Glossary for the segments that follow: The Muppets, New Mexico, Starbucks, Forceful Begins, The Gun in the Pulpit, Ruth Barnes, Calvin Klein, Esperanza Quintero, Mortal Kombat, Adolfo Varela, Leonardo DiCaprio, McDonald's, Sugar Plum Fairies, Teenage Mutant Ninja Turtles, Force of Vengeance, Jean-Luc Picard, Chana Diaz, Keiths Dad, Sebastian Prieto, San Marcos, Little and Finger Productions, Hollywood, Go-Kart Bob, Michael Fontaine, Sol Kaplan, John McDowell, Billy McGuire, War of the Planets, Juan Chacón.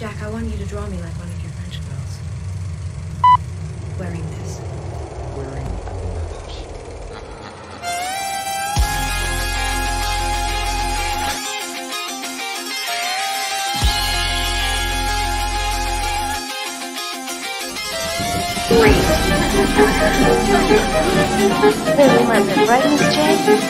Jack, I want you to draw me like one of your French girls. Wearing this. Really London, right, Miss Jane?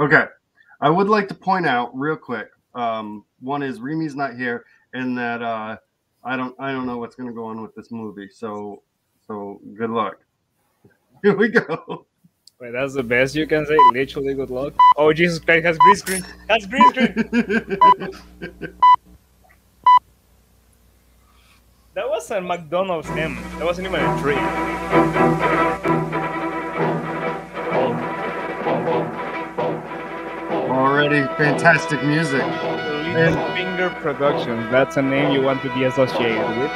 Okay, I would like to point out real quick. One is Rimi's not here, and that I don't know what's going to go on with this movie. So good luck. Here we go. Wait, that's the best you can say. Literally, good luck. Oh Jesus Christ! Has green screen. Has green screen. That was a McDonald's M. That wasn't even a tree. Already fantastic music. Little and Finger Productions, that's a name you want to be associated with.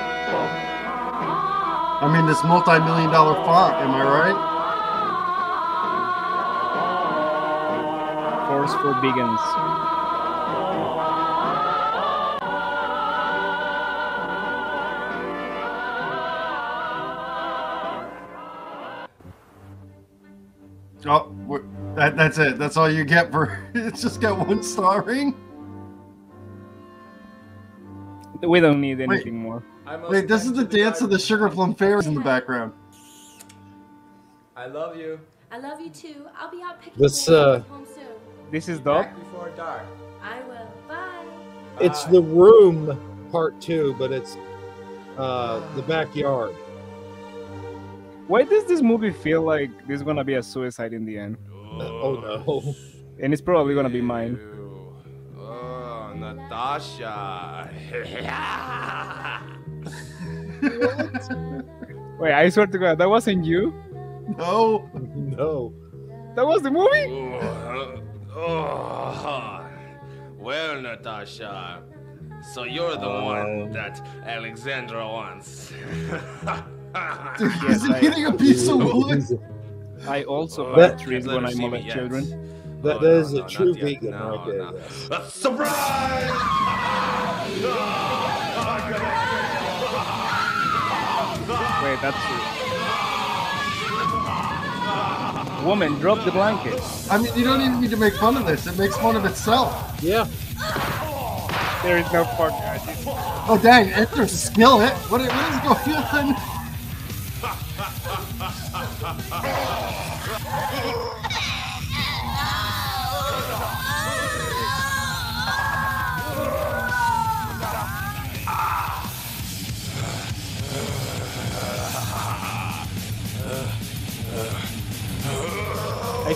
I mean, this multi-million-dollar font, am I right? Forceful Begins. Oh, that's it. That's all you get for it's just got one starring. We don't need anything more. Wait, this is the dance of the Sugar Plum Fairies in the background. I love you. I love you too. I'll be out picking up home soon. This is Doc. Before dark. I will. Bye. It's The Room Part 2, but it's the backyard. Why does this movie feel like there's gonna be a suicide in the end? Oh no. And it's probably gonna be mine. Oh, Natasha. Wait, I swear to God, that wasn't you? No. No. That was the movie? Oh. Well, Natasha, so you're the one that Alexandra wants. Is it getting a piece of wood? I also plant trees when I molest children. That is a true vegan right there. That's surprise! Wait, that's true. Woman, drop the blanket. I mean, you don't even need to make fun of this. It makes fun of itself. Yeah. There is no partner. Oh dang! There's a skillet. What is going on? I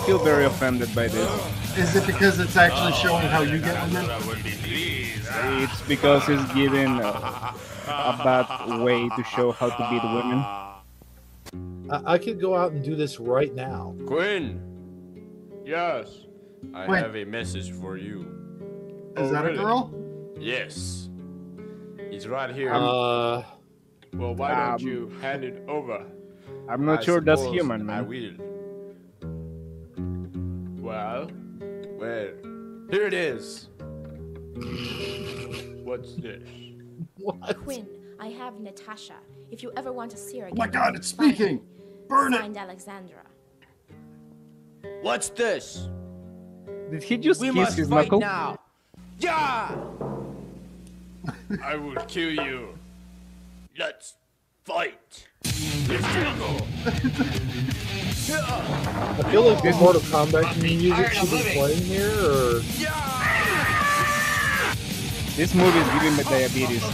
feel very offended by this. Is it because it's actually showing how you get women? It's because it's giving a bad way to show how to beat women. I could go out and do this right now. Quinn! Yes? I have a message for you. Is that really? A girl? Yes. He's right here. Well, why don't you hand it over? I'm not sure that's human, man. I will. Well, here it is. What's this? What? Quinn, I have Natasha. If you ever want to see her again. Oh my God, it's speaking! Burn it! Find Alexandra. What's this? Did he just kiss his knuckle? Now. Yeah! I will kill you. Let's fight. I feel like this Mortal Kombat music should be playing here, or... Yeah! This movie is giving me diabetes.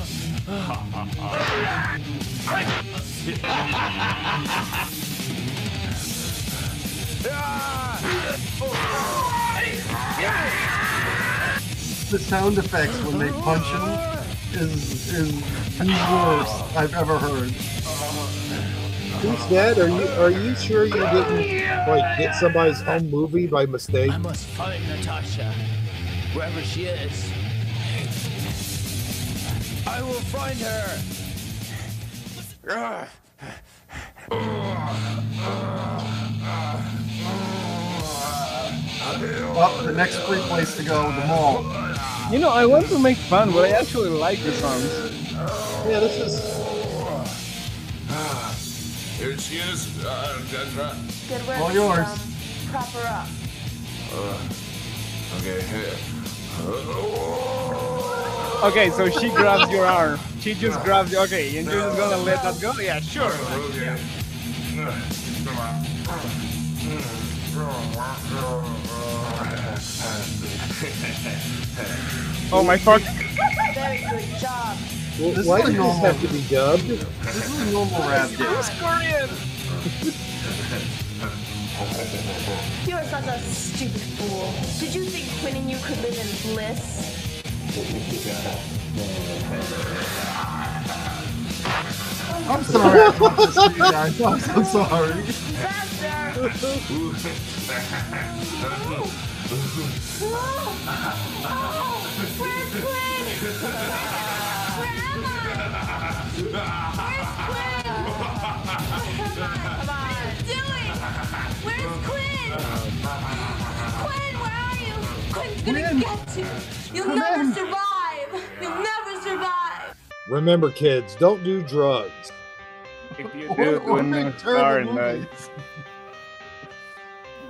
The sound effects when they punch him is the worst I've ever heard. Who's that? Are you sure you didn't like get somebody's home movie by mistake? I must find Natasha, wherever she is. I will find her. Well, the next free place to go, the mall. You know, I want to make fun, but I actually like the songs. Yeah, this is... Here she is, good work. All yours. Prop her up. Okay, here. Okay, so she grabs your arm. She just grabs you. Okay, and you're just gonna let that go? Yeah, sure. Okay. Oh my fuck. Very good job. Well, this why does this have to be dubbed? This is a normal rap game. It's Korean! You are such a stupid fool. Did you think Quinn and you could live in bliss? I'm sorry, I promised you guys. I'm so sorry. Quinn, get you. You'll never survive. You'll never survive. Remember, kids, don't do drugs. If you do,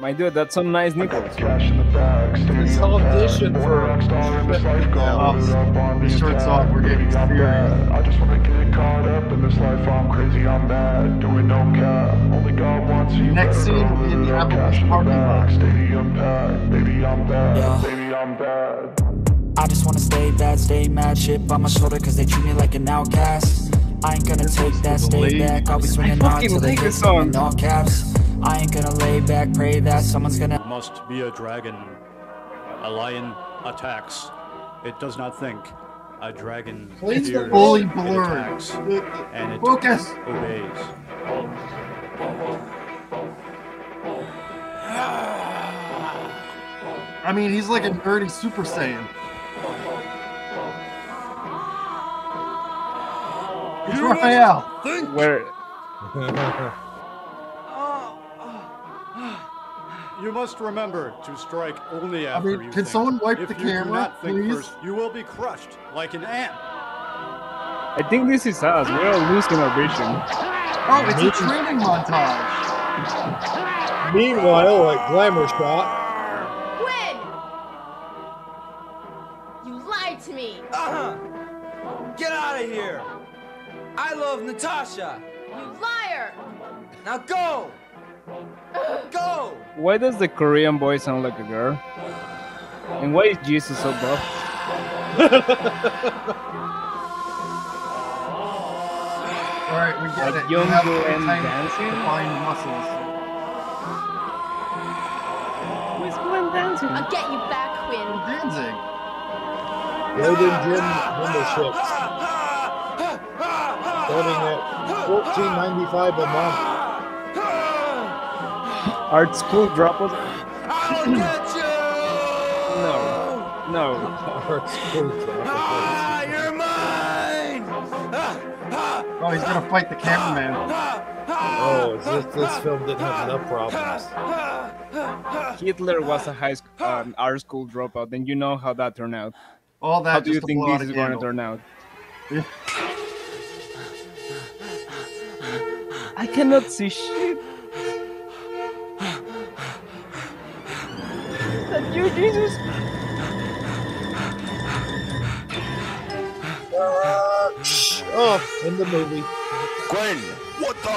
my dude, that's some nice nickels. This audition for These shirts off, we're getting serious. I just want to get caught up in this life. I'm crazy, I'm bad, doing no cap. Only God wants you. Next scene in the Apple parking lot. Stadium packed, baby, I'm bad, baby, I'm bad. I just want to stay bad, stay mad, shit on my shoulder, cause they treat me like an outcast. I ain't gonna take that, stay back. I'll be swinging on till they get in all caps. I ain't gonna lay back, pray that someone's gonna... Must be a dragon. A lion attacks. It does not think. A dragon... Please the bully blur. And it focus. Obeys. I mean, he's like a nerdy Super Saiyan. It's Raphael. Where... You must remember to strike only after you can think. Someone wipe if the camera, please? First, you will be crushed like an ant. I think this is us. We're all losing our vision. Oh, it's a training montage. Meanwhile, a glamour shot. Quinn! You lied to me. Uh-huh. Get out of here. I love Natasha. You liar. Now go. Go! Why does the Korean boy sound like a girl? And why is Jesus so buff? Alright, we get it. Young girl and dancing? Fine muscles. Where's Glenn dancing? I'll get you back, Quinn. Dancing? Golden Gym memberships. Starting at $14.95 a month. Art school dropouts. I'll get you! No, no. Art school dropouts. Ah, you're mine! Oh, he's gonna fight the cameraman. Oh, this film didn't have enough problems. Hitler was a high school, art school dropout, and you know how that turned out. All that. How do you think this is going to turn out? I cannot see shit. You, Jesus! Oh, in the movie. Gwen, what the?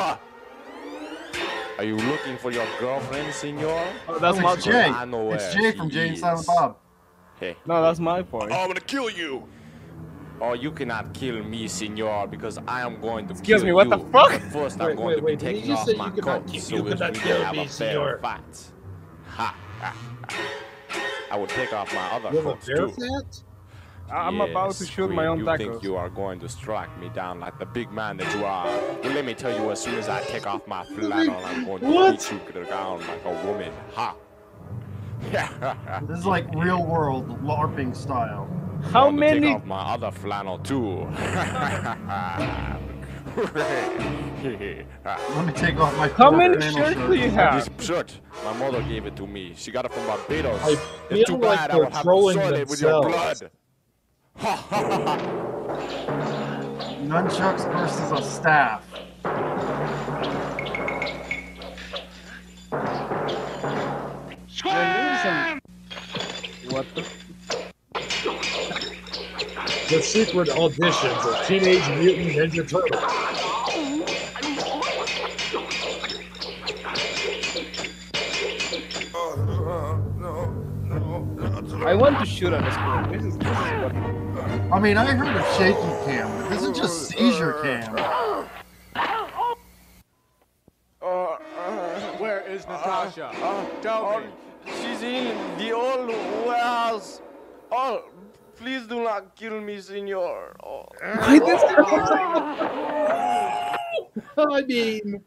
Are you looking for your girlfriend, senor? Oh, that's my Jay. I know where it's Jay from Jay and Silent Bob. Hey. No, that's my point. I'm gonna kill you. Oh, you cannot kill me, senor, because I am going to kill you. Excuse me, what the fuck? But first, I'm going to be taking off my coat, so we can have a fair fight. Ha ha. I would take off my other coats too. I'm about to shoot my own tacos. You think you are going to strike me down like the big man that you are? Well, let me tell you, as soon as I take off my flannel, I'm going to beat you to the ground like a woman. Ha! This is like real world LARPing style. How many? Take off my other flannel too. Let me take off my. How many shirts do you have? This shirt, my mother gave it to me. She got it from Barbados. I feel it's too like bad. I would have to soil it with your blood. Ha ha ha. Nunchucks versus a staff. Squam! What the? The secret auditions of Teenage Mutant Ninja Turtles. I want to shoot on this girl. I mean, I heard of shaky cam, but this is just seizure cam. Where is Natasha? Tell me. She's in the old warehouse. Oh, please do not kill me, senor. Oh. I mean...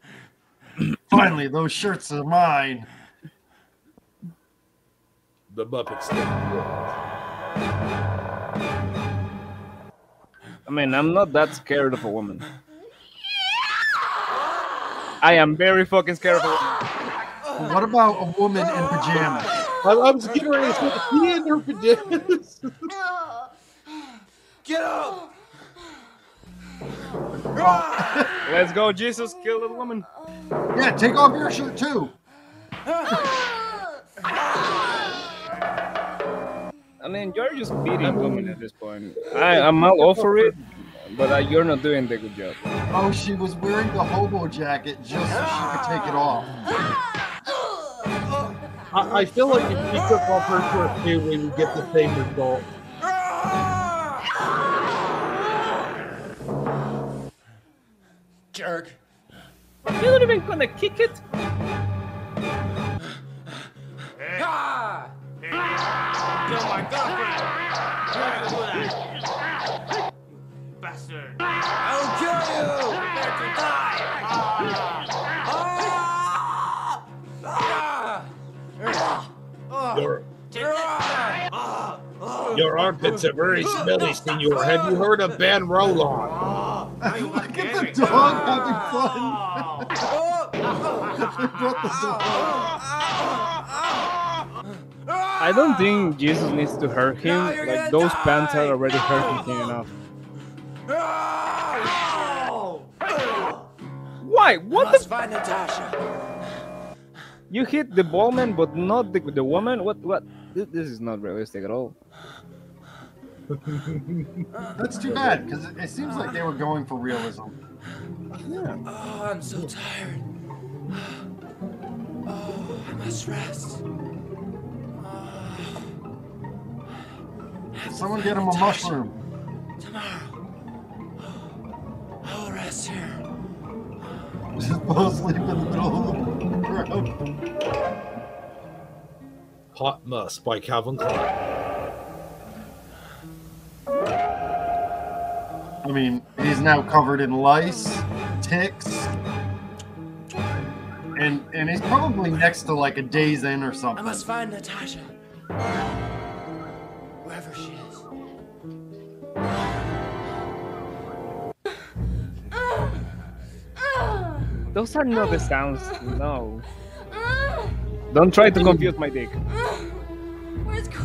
Finally, those shirts are mine. The Muppets. I mean, I'm not that scared of a woman. I am very fucking scared of a woman. What about a woman in pajamas? I'm scared of a woman in her pajamas. Get up! Let's go, Jesus. Kill the woman. Yeah, take off your shirt too. I mean, you're just beating women at this point. I'm all over it, but you're not doing the good job. Oh, she was wearing the hobo jacket just so she could take it off. I feel like if you took off her shirt too, we would get the same result. Jerk. You're not even gonna kick it? No, I got it! Bastard! I'll kill you! Prepare to die! Your armpits are very smelly, senor. Have you heard of Ben Rollon? Look at the dog having fun! They brought the dog. I don't think Jesus needs to hurt him. Like, those pants are already hurting him enough. Why? What the? Find Natasha. You hit the ball man, but not the woman. What? This is not realistic at all. That's too bad because it seems like they were going for realism. Yeah. Oh, I'm so tired. Oh, I must rest. Someone get him a mushroom. Tomorrow, I will rest here. Just fall asleep in the middle of the ground. Hot Must by Calvin Klein. I mean, he's now covered in lice, ticks, and he's probably next to like a Days Inn or something. I must find Natasha. Wherever she is. Those are not the sounds. No. Don't try to confuse my dick.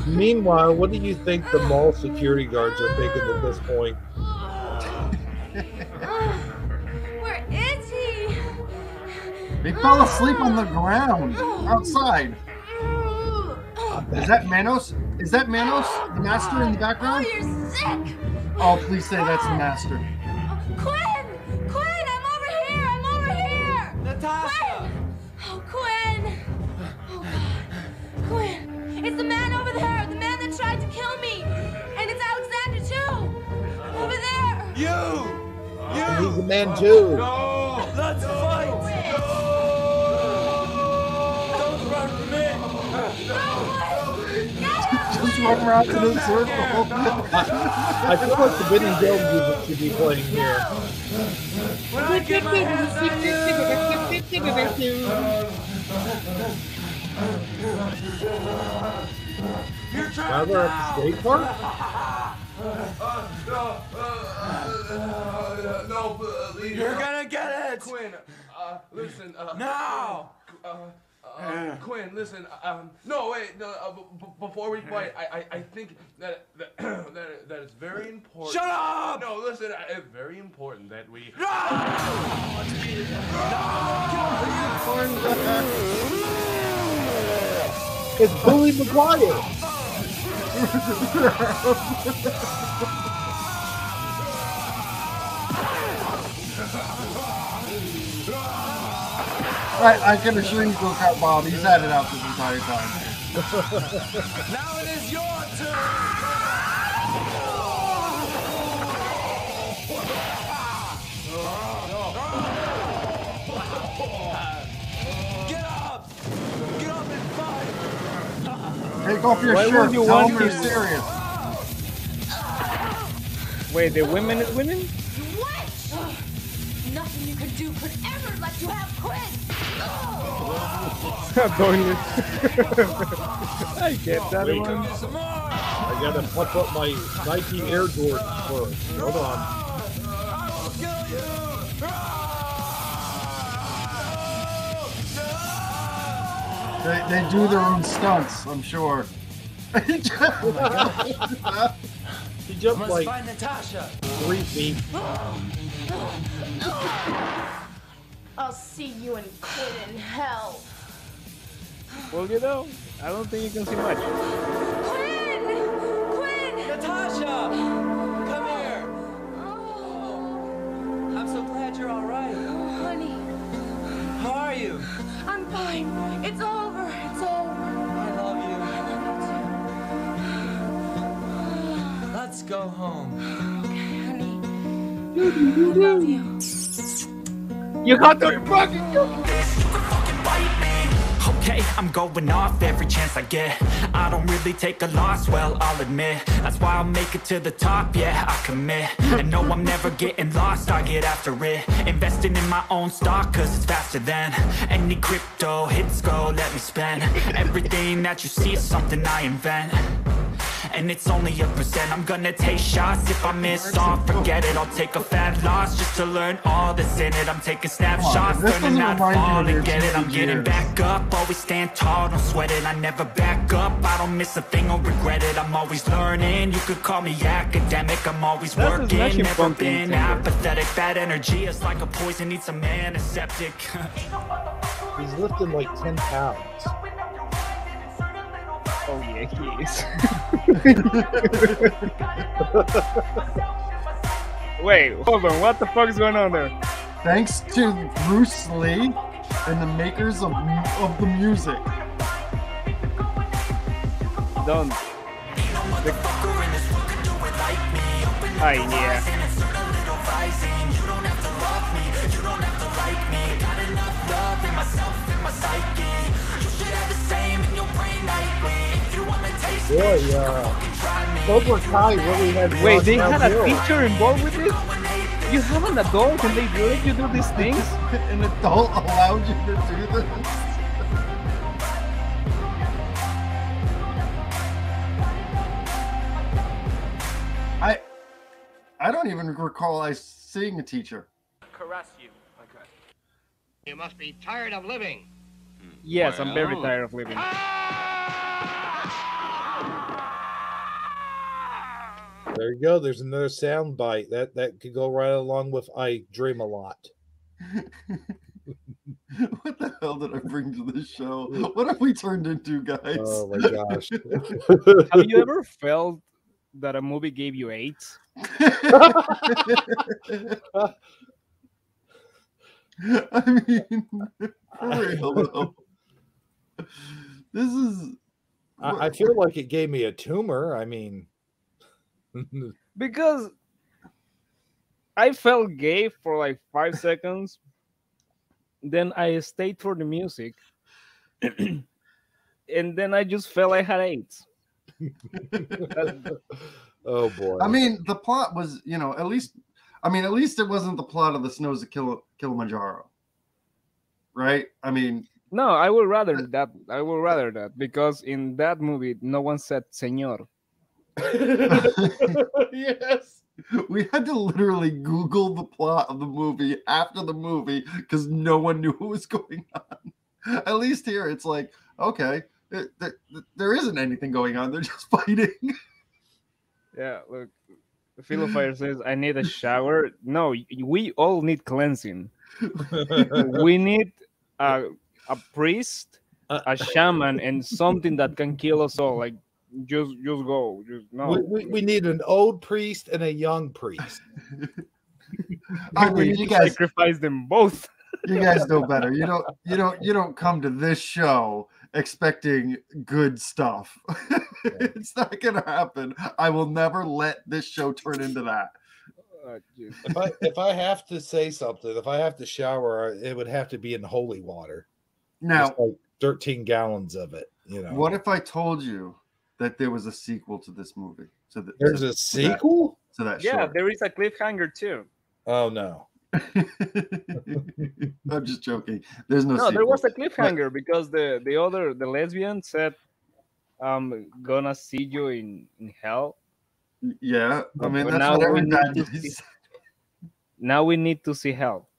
Meanwhile, what do you think the mall security guards are thinking at this point? Where is he? He fell asleep on the ground outside. Is that Manos? Is that Manos, the master in the background? Oh, you're sick! Oh, please say that's the master. Quinn! Quinn, I'm over here! I'm over here! Natasha! Quinn! Oh, Quinn! Oh, God. Quinn! It's the man over there! The man that tried to kill me! And it's Alexander, too! Over there! You! You! And he's the man, too! No! Let's fight! Run around in a circle. I feel like the Benny Hill music should be playing here. When I get my hands on you. Now we're at the skate park? No, please. You're gonna get it! Quinn, listen, no! Quinn, listen, no, wait, no, before we fight, I think that it's very important. Shut up! No, listen, it's very important that we... No! No! It's Billy McGuire! I can assure you, Go-Kart Bob, he's had it out this entire time. Now it is your turn! Get up! Get up and fight! Take off your shirt, tell them you're serious. Wait, the women is winning? Nothing you could do could ever let you have Quinn! Bonus. I get that one. I gotta flip up my Nike Air Jordan first. Hold on. I will kill you! They do their own stunts, I'm sure. Oh my gosh. He jumped like 3 feet. I'll see you and Quinn in hell. Well, you know, I don't think you can see much. Quinn! Quinn! Natasha! Come here! Oh. I'm so glad you're all right. Oh, honey. How are you? I'm fine. It's over. It's over. I love you. I love you. Let's go home. I love you. You got the fucking go. Okay, I'm going off every chance I get. I don't really take a loss, well, I'll admit. That's why I'll make it to the top, yeah, I commit. And no, I'm never getting lost, I get after it. Investing in my own stock, cause it's faster than any crypto hits go, let me spend. Everything that you see is something I invent. And it's only 1%. I'm gonna take shots. If I miss all, forget it. I'll take a fat loss just to learn all that's in it. I'm taking snapshots, learning how to fall and get it. I'm getting back up, always stand tall, don't sweat it. I never back up, I don't miss a thing, I'll regret it. I'm always learning, you could call me academic. I'm always working, never been apathetic. Bad energy is like a poison, needs a man, a septic. He's lifting like 10 pounds. Oh yeah, he is. Wait, hold on, what the fuck is going on there? Thanks to Bruce Lee and the makers of the music. Done. Oh yeah. Boy, Cobra Kai really had. Wait, they had a teacher involved with this? You have an adult and they let you do these things? An adult allowed you to do this? I don't even recall seeing a teacher. Caress you. Okay. You must be tired of living. Yes, well. I'm very tired of living. There you go. There's another sound bite that could go right along with "I dream a lot." What the hell did I bring to this show? What have we turned into, guys? Oh my gosh! Have you ever felt that a movie gave you AIDS? I mean, for real though. This is. I feel like it gave me a tumor. I mean. Because I felt gay for like 5 seconds, then I stayed for the music, and then I just felt I had AIDS. Oh boy! I mean, the plot was, you know, at least it wasn't the plot of The Snows of Kilimanjaro, right? I mean, no, I would rather that. I would rather that because in that movie, no one said "señor." Yes. We had to literally Google the plot of the movie after the movie because no one knew what was going on. At least here, it's like, okay, there isn't anything going on. They're just fighting. Yeah, look, Philofire says, I need a shower. No, we all need cleansing. We need a priest, a shaman, and something that can kill us all. Like, just go. Just, no. We need an old priest and a young priest. I mean, you guys sacrifice them both. You guys know better. You don't come to this show expecting good stuff. Yeah. It's not gonna happen. I will never let this show turn into that. If I have to say something, if I have to shower, it would have to be in holy water. Now, like 13 gallons of it. You know. What if I told you that there was a sequel to this movie? So there's a sequel to that. Yeah, short. There is a cliffhanger too. Oh no. I'm just joking. There's no. No, sequel. There was a cliffhanger because the lesbian said, "I'm gonna see you in hell." Yeah, I mean that's now what every dad is. Now we need to see hell.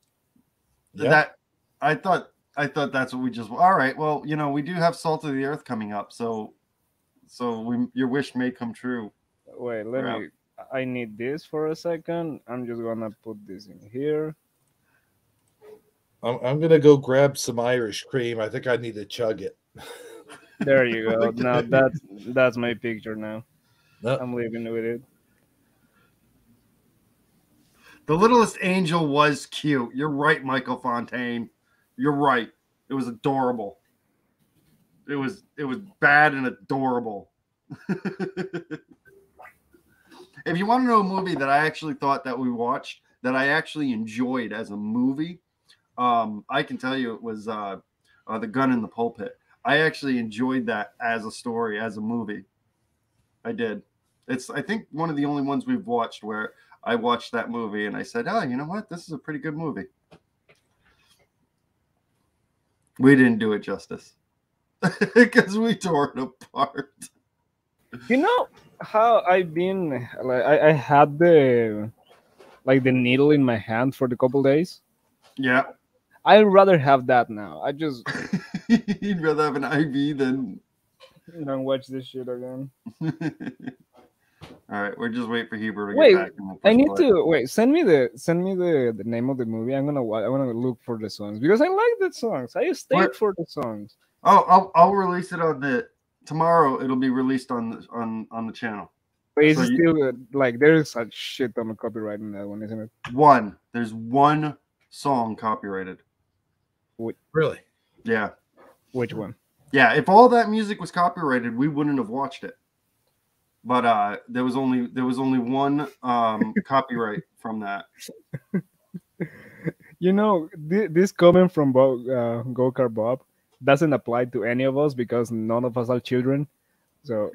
Yeah. That I thought that's what we just. All right, well, you know, we do have Salt of the Earth coming up, so your wish may come true. Wait, let me. I need this for a second. I'm just gonna put this in here. I'm gonna go grab some Irish cream. I think I need to chug it. There you go. Now that's my picture now. Nope. I'm leaving with it. The Littlest Angel was cute. You're right, Michael Fontaine. You're right. It was adorable. It was bad and adorable. If you want to know a movie that I actually thought that we watched, that I actually enjoyed as a movie, I can tell you it was The Gun in the Pulpit. I actually enjoyed that as a story, as a movie. I did. It's, I think, one of the only ones we've watched where I watched that movie and I said, oh, you know what? This is a pretty good movie. We didn't do it justice because we tore it apart. You know how I've been, like, I had the needle in my hand for the couple days. Yeah. I'd rather have that now. I just. You'd rather have an IV than. Don't watch this shit again. All right, we're just waiting for Hebrew to get back. We'll I need play. To wait. Send me the name of the movie. I want to look for the songs because I like the songs. I stayed for the songs. Oh, I'll release it on the tomorrow. It'll be released on the channel. But it's so still like there's a shit ton of copyright in that one, isn't it? There's one song copyrighted. What? Really? Yeah. Which one? Yeah, if all that music was copyrighted, we wouldn't have watched it. But there was only one copyright from that. You know, this comment from Go-Kart Bob doesn't apply to any of us because none of us are children. So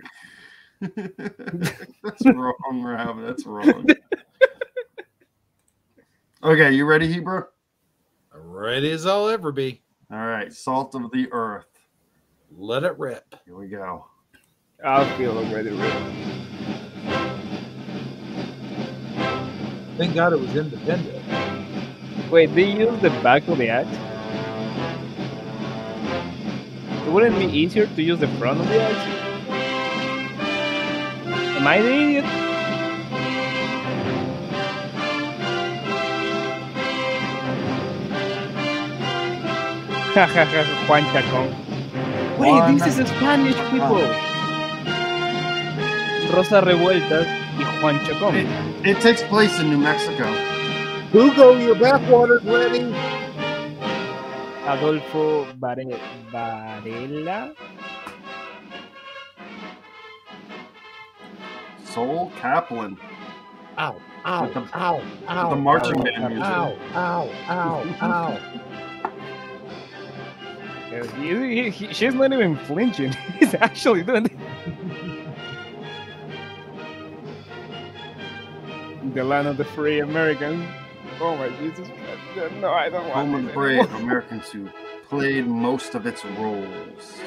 that's wrong, Rob. That's wrong. Okay, you ready, Hebrew? Ready as I'll ever be. All right, Salt of the Earth. Let it rip. Here we go. I'll feel it ready to rip. Thank God it was independent. Wait, they use the back of the axe? Wouldn't it be easier to use the front of the axe? Am I the idiot? Ha ha ha, Juan Chacón. Wait, this is Spanish people. Rosa Revueltas y Juan Chacón. It takes place in New Mexico. Hugo, your backwater's ready. Adolfo Varela. Sol Kaplan. Ow, ow, with the, ow, ow. The marching band music. Ow, ow, ow, ow. She's not even flinching. He's actually doing it. The land of the free Americans. Oh my Jesus Christ. No, I don't want to. Home of the brave Americans who played most of its roles.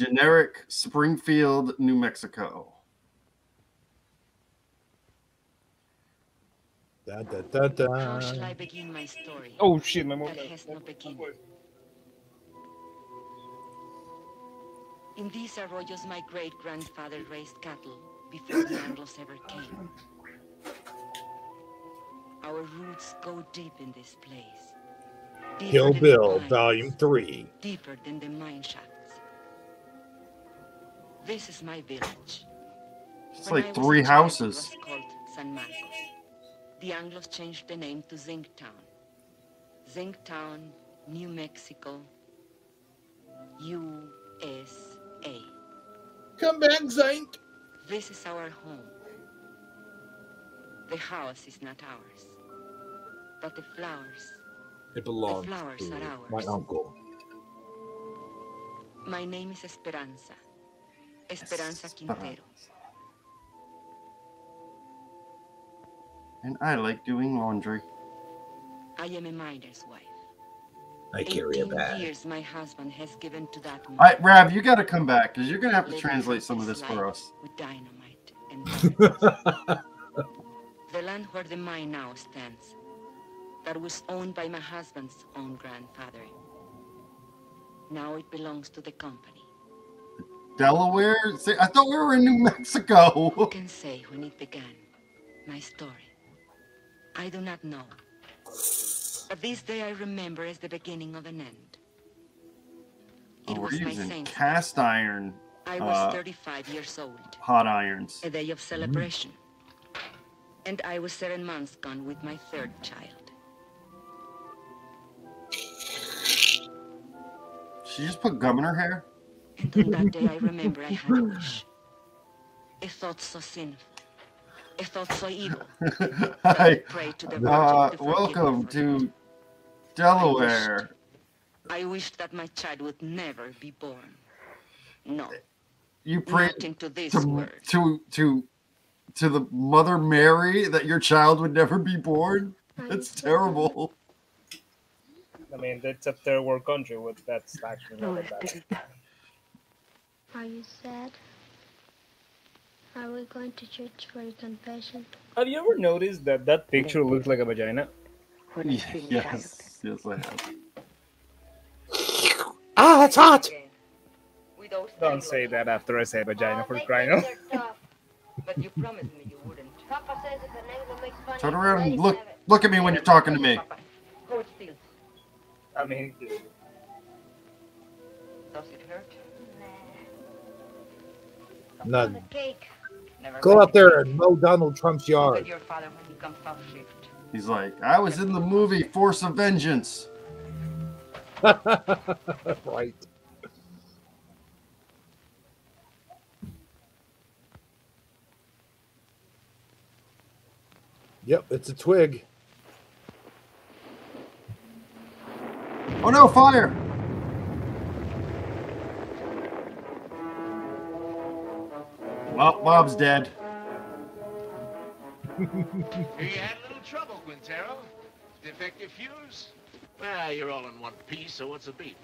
Generic Springfield, New Mexico. Da, da, da, da. How shall I begin my story? Oh shit, my mom. In these arroyos, my great-grandfather raised cattle before the Anglos ever came. Our roots go deep in this place. Deeper Kill Bill, mines, Volume 3. Deeper than the mine shafts. This is my village. It's when like three houses. It was called San Marcos. The Anglos changed the name to Zinc Town. Zinc Town, New Mexico, USA. Come back, Zinc. This is our home. The house is not ours, but the flowers. It belongs to my uncle. My name is Esperanza. Esperanza Quintero. And I like doing laundry. I am a miner's wife. I carry a bag. 18 years my husband has given to that. All right, Rab, you got to come back because you're going to have to translate some of this for us. With dynamite and the land where the mine now stands, that was owned by my husband's own grandfather. Now it belongs to the company. Delaware? I thought we were in New Mexico. Who can say when it began? My story. I do not know. But this day I remember as the beginning of an end. It was my saint. Cast iron. I was 35 years old. Hot irons. A day of celebration. And I was 7 months gone with my third child. She just put gum in her hair? And on that day I remember I had a wish. A thought so sinful. A thought so evil. I prayed to the Virgin to welcome to Delaware. I wished that my child would never be born. No. You prayed to the Mother Mary that your child would never be born? That's terrible. I mean, that's a third world country. That's actually not that bad. Are you sad? Are we going to church for a confession? Have you ever noticed that that picture looks like a vagina? Yes, I have. Ah, that's hot! Don't say that after I say vagina for crying out. But you promised me you wouldn't. Papa says if an angle makes fun. Turn around and look at me when you're talking to me. I mean, does it hurt? None. Go out there and mow Donald Trump's yard. He's like, I was in the movie Force of Vengeance. Right. Yep, it's a twig. Oh no, fire! Well, Bob's dead. You had a little trouble, Quintero. Defective fuse? Ah, you're all in one piece, so what's the beef?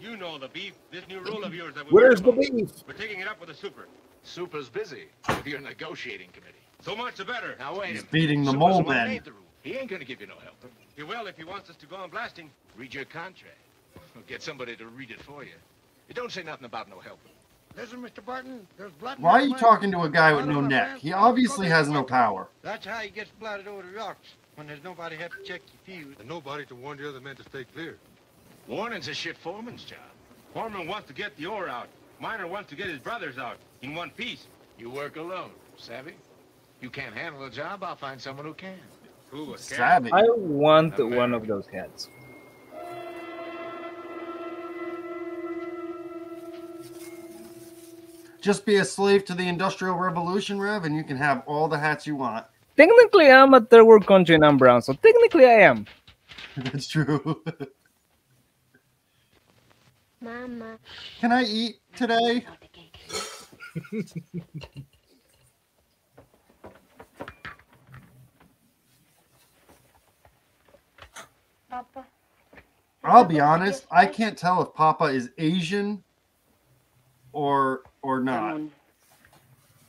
You know the beef. This new rule of yours that we Where's the beef? We're taking it up with the super. Super's busy with your negotiating committee. So much the better. Now wait. He's beating the mole man. He ain't gonna give you no help. He will if he wants us to go on blasting. Read your contract. We'll get somebody to read it for you. It don't say nothing about no help. Listen, Mr. Barton, there's blood. Why are you talking to a guy with no neck? He obviously has no power. That's how he gets blooded over the rocks, when there's nobody here to check your fuse. And nobody to warn the other men to stay clear. Warning's a shit foreman's job. Foreman wants to get the ore out. Miner wants to get his brothers out in one piece. You work alone, savvy? You can't handle a job, I'll find someone who can. Savage. I want one of those hats. Just be a slave to the Industrial Revolution, Rev, and you can have all the hats you want. Technically, I'm a third world country and I'm brown, so technically I am. That's true. Mama. Can I eat today? Papa. I'll be honest, I can't tell if Papa is Asian or or not?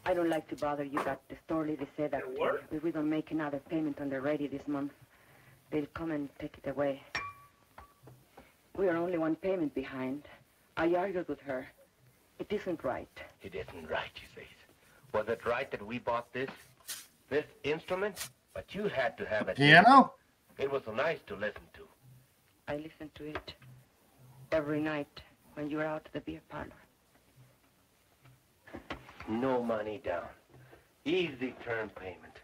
I don't like to bother you, but the store lady said that if we don't make another payment on the radio this month, they'll come and take it away. We are only one payment behind. I argued with her. It isn't right. It isn't right, you say. Was it right that we bought this instrument? But you had to have it. Piano? It was nice to listen to. I listen to it every night when you're out at the beer parlor. No money down. Easy term payment.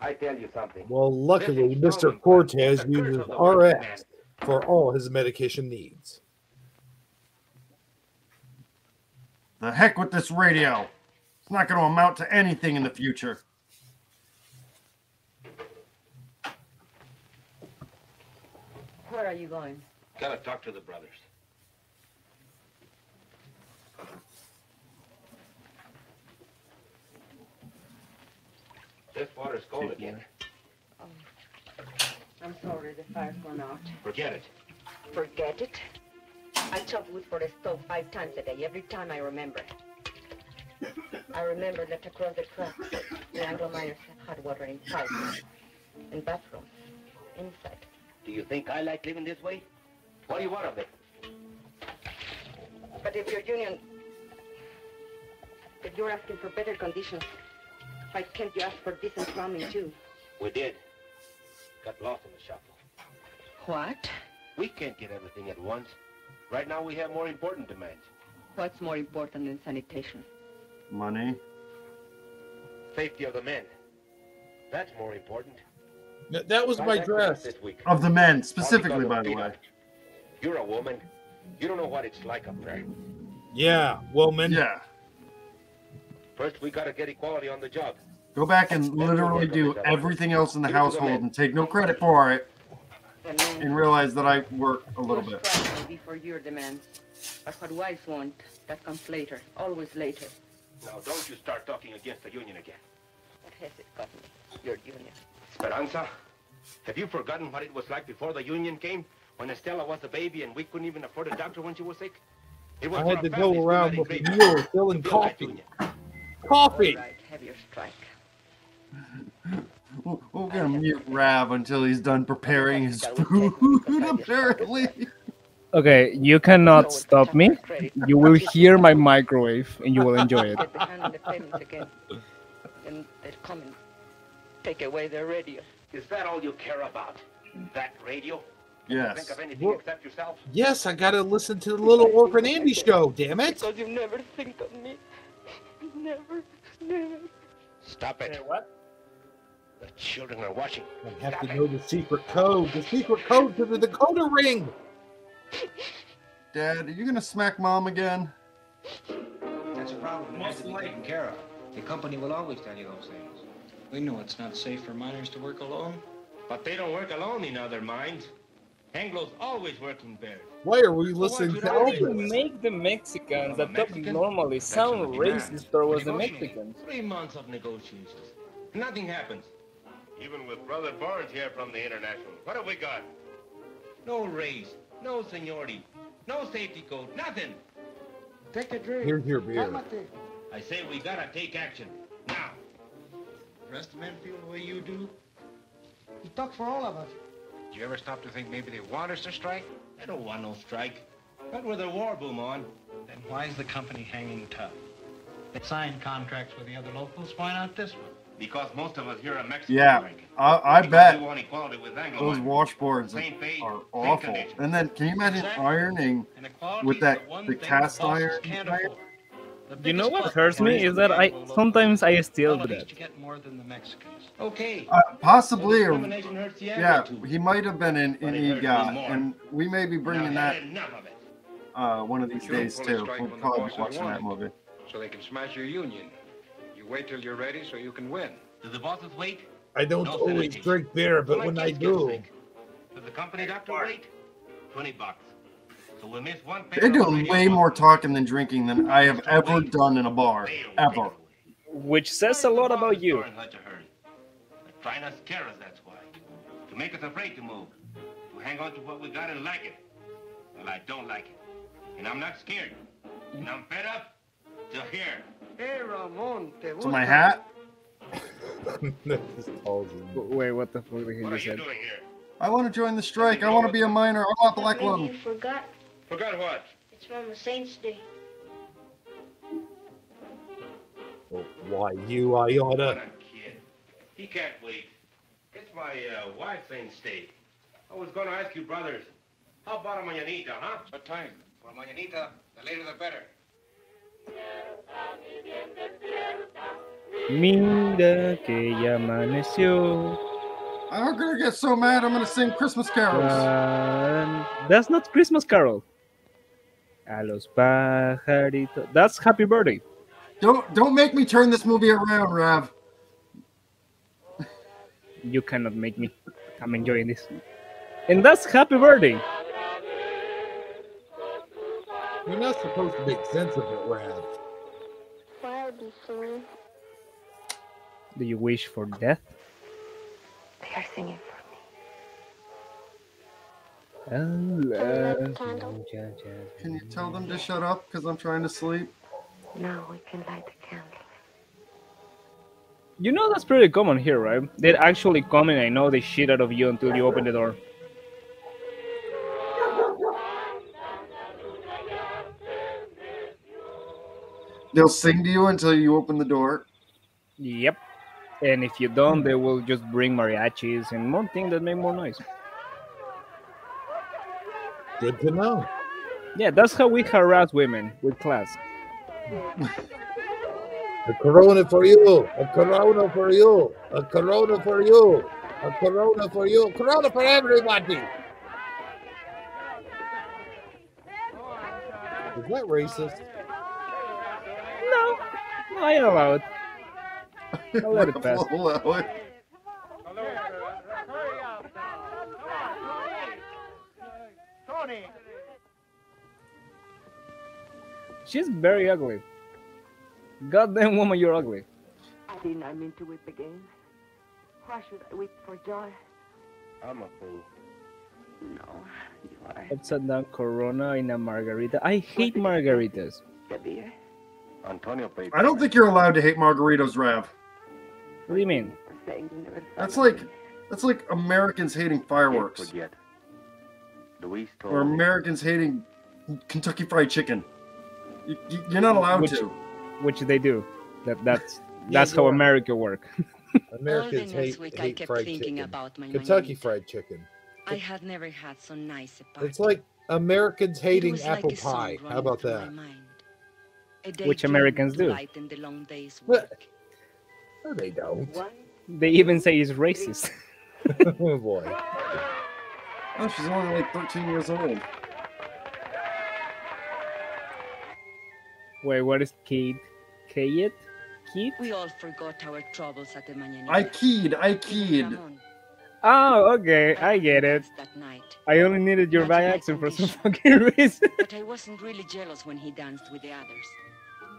I tell you something. Well, luckily, Mr. Cortez uses RX for all his medication needs. The heck with this radio. It's not going to amount to anything in the future. Where are you going? Gotta talk to the brothers. This water's cold again. Oh, I'm sorry, the fire's gone out. Forget it. Forget it? I chop wood for the stove 5 times a day, every time I remember. I remember that across the cracks, the Anglo miners have hot water in houses, in bathrooms, inside. Do you think I like living this way? What do you want of it? But if your union... if you're asking for better conditions, why can't you ask for decent plumbing too? We did. Got lost in the shuffle. What? We can't get everything at once. Right now we have more important demands. What's more important than sanitation? Money. Safety of the men. That's more important. That was my dress this week. Of the men, specifically, by the way. You're a woman. You don't know what it's like up there. Yeah, woman. Yeah. First, we gotta get equality on the job. Go back and literally do everything else in the household and take no credit for it. And realize that I work a little bit. Before your demands, that's what wives want. That comes later, always later. Now, don't you start talking against the union again. What has it gotten me? Your union. Esperanza, have you forgotten what it was like before the union came? When Estella was a baby and we couldn't even afford a doctor when she was sick? It was I had to go around with a mule selling coffee. Coffee! All right, have your strike. We're going to mute Rav until he's done preparing his food, apparently. Okay, you cannot stop me. You will hear my microwave and you will enjoy it. Take away their radio. Is that all you care about? That radio? Yes. Think of anything except yourself? Yes, I got to listen to the Little Orphan Andy show, damn it. Because you never think of me. Never, never. Stop it. Hey, what? The children are watching. I have to know the secret code. The secret code to the decoder ring. Dad, are you going to smack Mom again? That's a problem. It has to be taken care of. The company will always tell you those things. We know it's not safe for miners to work alone. But they don't work alone in other mines. Anglos always working there. Why are we listening to all this? Make the Mexicans that talk normally sound racist towards the Mexicans. 3 months of negotiations. Nothing happens. Even with Brother Barnes here from the International. What have we got? No race, no seniority, no safety code, nothing. Take a drink. Here, beer. I say we gotta take action. Now. The rest of men feel the way you do. You talk for all of us. Did you ever stop to think maybe they want us to strike? They don't want no strike. But with a war boom on. Then why is the company hanging tough? They signed contracts with the other locals. Why not this one? Because most of us here are Mexican. Yeah, I bet want equality with those washboards are awful. And then can you imagine ironing with the cast iron? You know what hurts me is that I sometimes I still do that. Okay. Possibly, or yeah, he might have been an indie guy, and we may be bringing that one of these days too. We'll probably be watching that movie. So they can smash your union. You wait till you're ready, so you can win. Do the bosses wait? I don't always drink beer, but when I do, does the company doctor wait? $20. They do way more talking than drinking than I have ever done in a bar, ever. Which says a lot about you. They're trying to scare us, that's why. To make us afraid to move. To hang on to what we got and like it. Well, I don't like it. And I'm not scared. And I'm fed up. Now here. Hey, Ramon, so my hat? Wait, what the fuck did he just say? I want to join the strike. I want to be a miner. I want Black Lung. You forgot. Forgot what? It's from the Saints' Day. Well, why you are yada? He can't wait. It's my wife's Saints' Day. I was going to ask you, brothers, how about a mañanita, huh? What time? For mañanita, the later the better. Mira que ya amaneció. I'm gonna get so mad I'm gonna sing Christmas carols. That's not Christmas carol. A los pajaritos. That's Happy Birthday. Don't make me turn this movie around, Rav. You cannot make me. I'm enjoying this. And that's Happy Birthday. You're not supposed to make sense of it, Rav. Do you wish for death? They are singing for me. Can you tell them to shut up because I'm trying to sleep? No, we can light the candle. You know that's pretty common here, right? They actually come and I know the shit out of you until you open the door. They'll sing to you until you open the door. Yep. And if you don't, they will just bring mariachis and more things that make more noise. Good to know. Yeah, that's how we harass women with class. A corona for you. A corona for you. A corona for you. A corona for you. Corona for everybody. Is that racist? No, I allow it. I'll let it pass. She's very ugly. Goddamn woman, you're ugly. I did not mean to weep again. Why should I weep for joy? I'm a fool. No, you are. Upside down Corona in a margarita. I hate margaritas. The beer? Antonio, I don't think you're allowed to hate margaritas, Rav. What do you mean? That's like Americans hating fireworks. Or Americans hating Kentucky Fried Chicken. You're not allowed to. Which they do. That's how America works. Americans hate fried chicken. Kentucky Fried Chicken. I had never had so nice a pie. It's like Americans hating apple pie. How about that? Which Americans do. Well, no, they don't. They even say it's racist. Oh, boy. Oh, she's only like 13 years old. Wait, what is Kate? Kate? Kate? We all forgot our troubles at the mañanita. I keyed. Oh, okay. I get it. I only needed your bad accent for some fucking reason. But I wasn't really jealous when he danced with the others.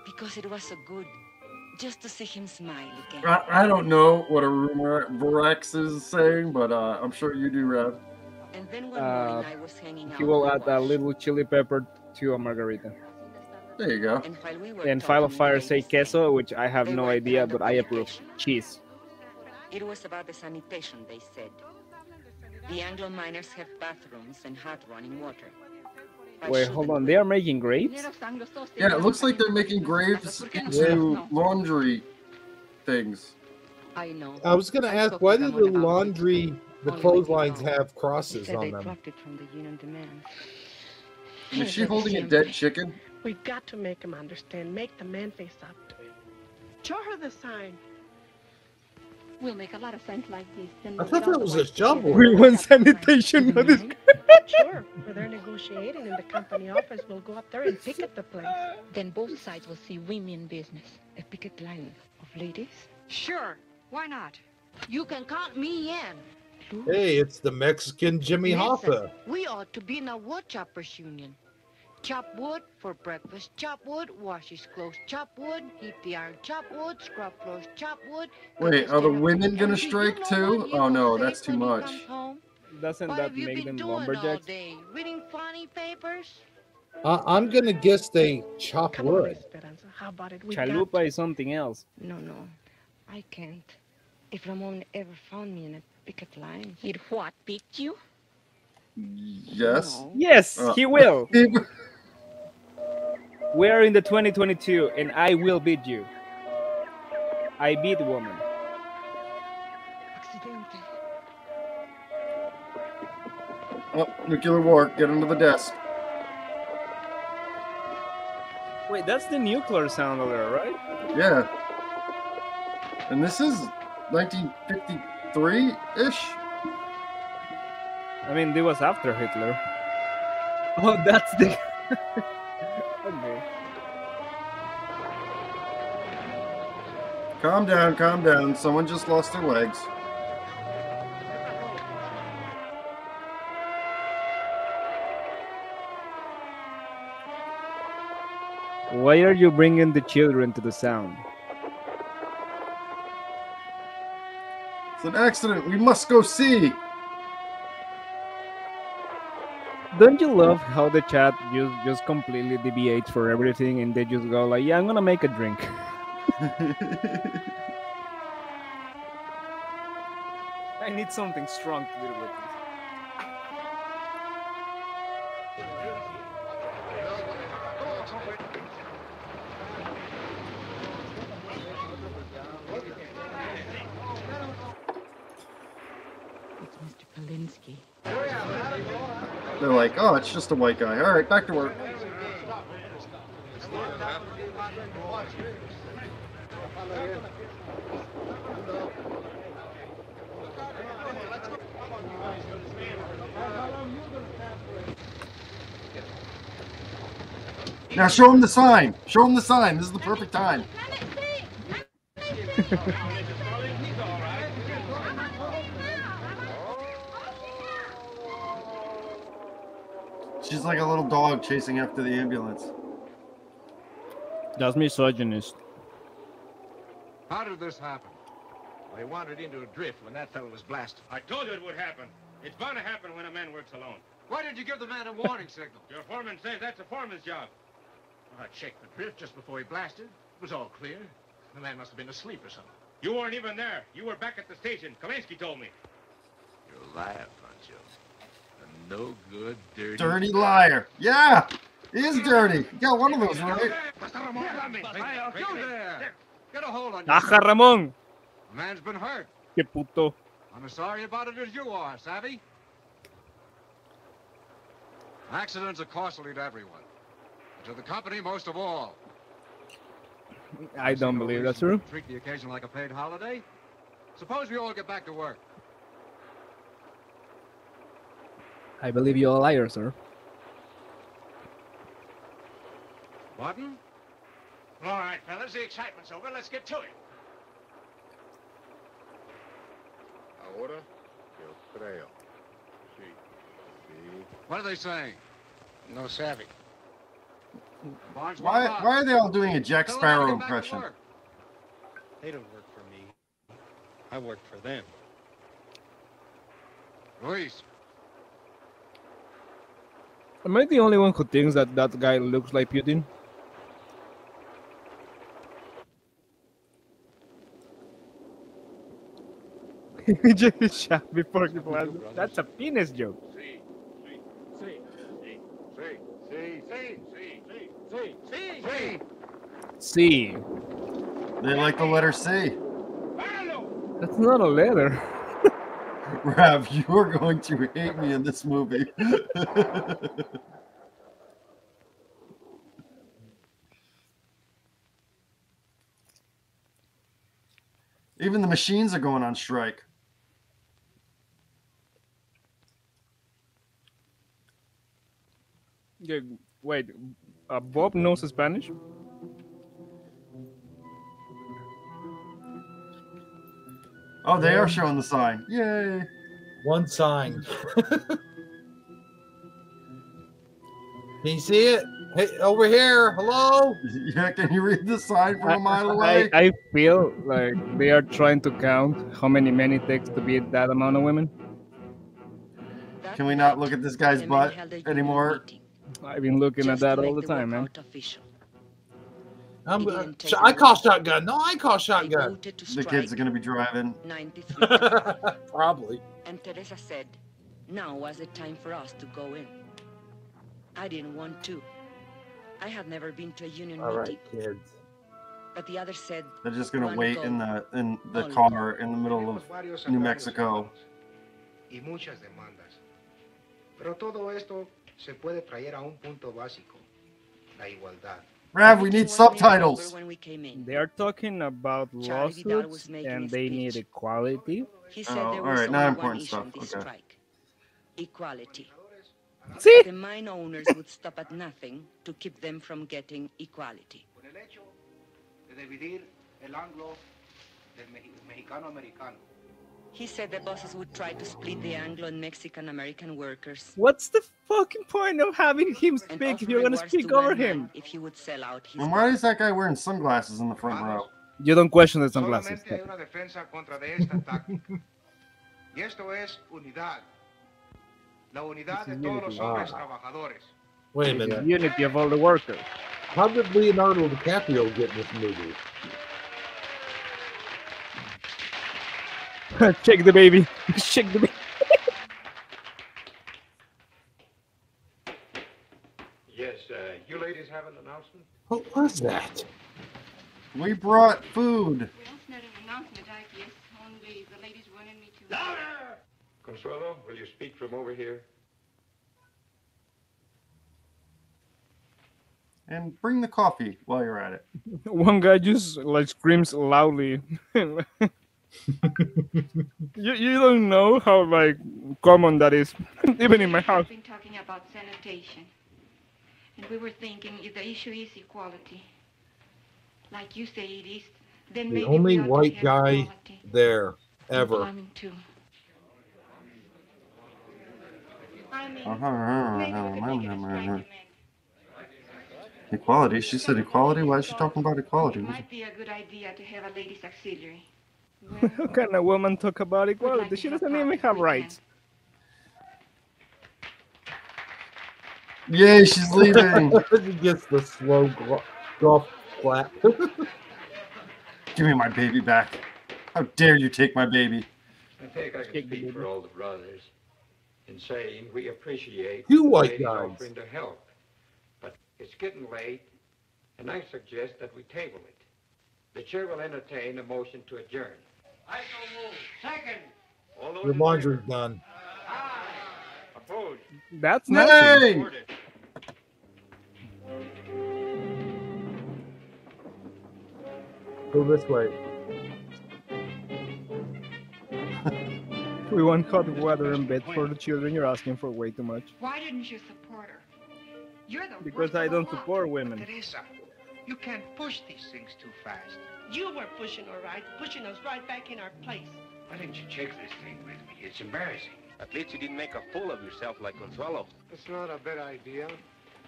Because it was so good, just to see him smile again. I don't know what a rumor Vorax is saying, but I'm sure you do, Rav. And then one morning I was hanging out. He will add a little chili pepper to a margarita. There you go. And File of Fire say queso, which I have no idea, but I approve. Cheese. It was about the sanitation, they said. The Anglo miners have bathrooms and hot running water. Wait, hold on. They are making graves? Yeah, it looks like they're making graves into laundry things. I know. I was going to ask, why do the clotheslines have crosses on them? Is she holding a dead chicken? We've got to make him understand. Make the man face up to him. Show her the sign. We'll make a lot of sense like this. I thought that was a job. We want sanitation. Sure, where they're negotiating in the company office, we'll go up there and picket the place. Then both sides will see women business. A picket line of ladies? Sure, why not? You can count me in. Hey, it's the Mexican Jimmy Hoffa. We ought to be in a wood choppers union. Chop wood for breakfast, chop wood, wash his clothes, chop wood, heat the iron, chop wood, scrub floors, chop wood. Wait, are the women gonna strike too? Oh no, that's too much. Doesn't that make them lumberjacks? Reading funny papers? I'm going to guess they chop wood. How about it? Chalupa is something else. No, I can't. If Ramon ever found me in a picket line, he'd what, pick you? Yes. No. Yes, he will. We're in the 2022, and I will beat you. I beat woman. Accidente. Oh, nuclear war. Get under the desk. Wait, that's the nuclear sound over there, right? Yeah. And this is 1953-ish. I mean, it was after Hitler. Oh, that's the... Okay. Calm down, calm down. Someone just lost their legs. Why are you bringing the children to the sound? It's an accident. We must go see. Don't you love how the chat just completely deviates for everything and they just go like, yeah, I'm going to make a drink. I need something strong to do with this. They're like, oh, it's just a white guy. All right, back to work. Now show him the sign. Show him the sign. This is the perfect time. She's like a little dog chasing after the ambulance. That's misogynist. How did this happen? Well, they wandered into a drift when that fellow was blasted. I told you it would happen. It's bound to happen when a man works alone. Why did you give the man a warning signal? Your foreman says that's a foreman's job. Well, I checked the drift just before he blasted. It was all clear. The man must have been asleep or something. You weren't even there. You were back at the station. Kalinsky told me. You're a liar, Pancho. No good, dirty liar. Yeah, he is dirty. You got one of those, right? Get a hold on you. Ramon. The man's been hurt. Que puto. I'm as sorry about it as you are, savvy? Accidents are costly to everyone, to the company most of all. I don't believe that's true. Treat the occasion like a paid holiday. Suppose we all get back to work. I believe you're a liar, sir. Martin? All right, fellas, the excitement's over. Let's get to it. Ahora, yo creo. Sí. What are they saying? No savvy. Why are they all doing a Jack Sparrow impression? They don't work for me. I work for them. Luis. Am I the only one who thinks that that guy looks like Putin? He just shot before the blast. That's a penis joke. C. They like the letter C. That's not a letter. Rav, you are going to hate me in this movie. Even the machines are going on strike. Yeah, wait, Bob knows Spanish? Oh, they are showing the sign. Yay. One sign. Can you see it? Hey, over here. Hello? Yeah, can you read the sign from a mile away? I feel like they are trying to count how many it takes to beat that amount of women. Can we not look at this guy's butt anymore? I've been looking at that all the time, man. I call shotgun. No, I call shotgun. The kids are going to be driving. Probably. And Teresa said, now was the time for us to go in. I didn't want to. I had never been to a union meeting. All right, kids. But the other said they're just going to wait in the car in the middle of New Mexico. Y muchas demandas. Pero todo esto se puede traer a un punto básico, la igualdad. Rav, we need subtitles. They are talking about lawsuits and they need equality. He said there was all right, not important stuff. Okay. Equality. See? The mine owners would stop at nothing to keep them from getting equality. He said the bosses would try to split the Anglo and Mexican-American workers. What's the fucking point of having him speak if you're going to speak over him? If he would sell out his and why is that guy wearing sunglasses in the front row? You don't question the sunglasses. Wait a minute. Unity of all the workers. How did Leonardo DiCaprio get in this movie? Shake the baby. Shake the baby. Yes, you ladies have an announcement? What was that? We brought food. Well, it's not an announcement, I guess. Only the ladies wanted me to... Louder! Consuelo, will you speak from over here? And bring the coffee while you're at it. One guy just, like, screams loudly. You don't know how like common that is, even in my house. We've been talking about sanitation, and we were thinking if the issue is equality, like you say it is, then the only white guy there ever. Equality? She said equality. Why is she talking about equality? It might be a good idea to have a ladies' auxiliary. How can a woman talk about equality? She doesn't even have rights. Yay, she's leaving. She gets the slow golf clap. Give me my baby back. How dare you take my baby? I think I can speak for all the brothers in saying we appreciate you white guys offering to help. But it's getting late, and I suggest that we table it. The chair will entertain a motion to adjourn. I so move. Second. Your laundry's done. Opposed. That's nothing. Go this way. We want hot water and bed for the children. You're asking for way too much. Why didn't you support her? You're the because I don't support women. Teresa. You can't push these things too fast. You were pushing, all right, pushing us right back in our place. Why didn't you check this thing with me? It's embarrassing. At least you didn't make a fool of yourself like Consuelo. It's not a bad idea.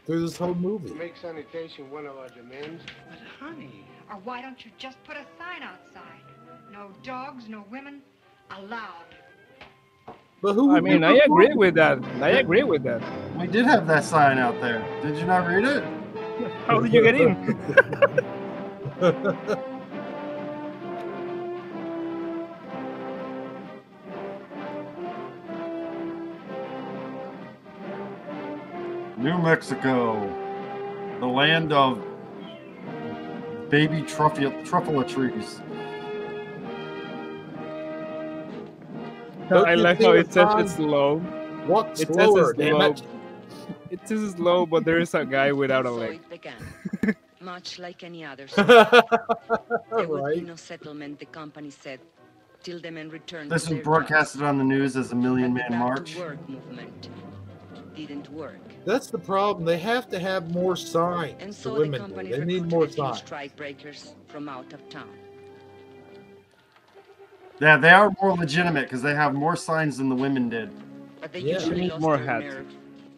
Through this whole movie. Make sanitation one of our demands. But honey. Or why don't you just put a sign outside? No dogs, no women allowed. But who? I mean, I agree with that. I agree with that. We did have that sign out there. Did you not read it? How did you get in? New Mexico, the land of baby truffle trees. I like how it says it's low. What? It says it's low. It is slow, but there is a guy without a leg. So it began, much like any other. There would be no settlement, the company said, till the men returned. This was broadcasted on the news as a million-man march. Didn't work. That's the problem. They have to have more signs. And so the company recruited more strikebreakers from out of town. Yeah, they are more legitimate because they have more signs than the women did. But they usually need more hats.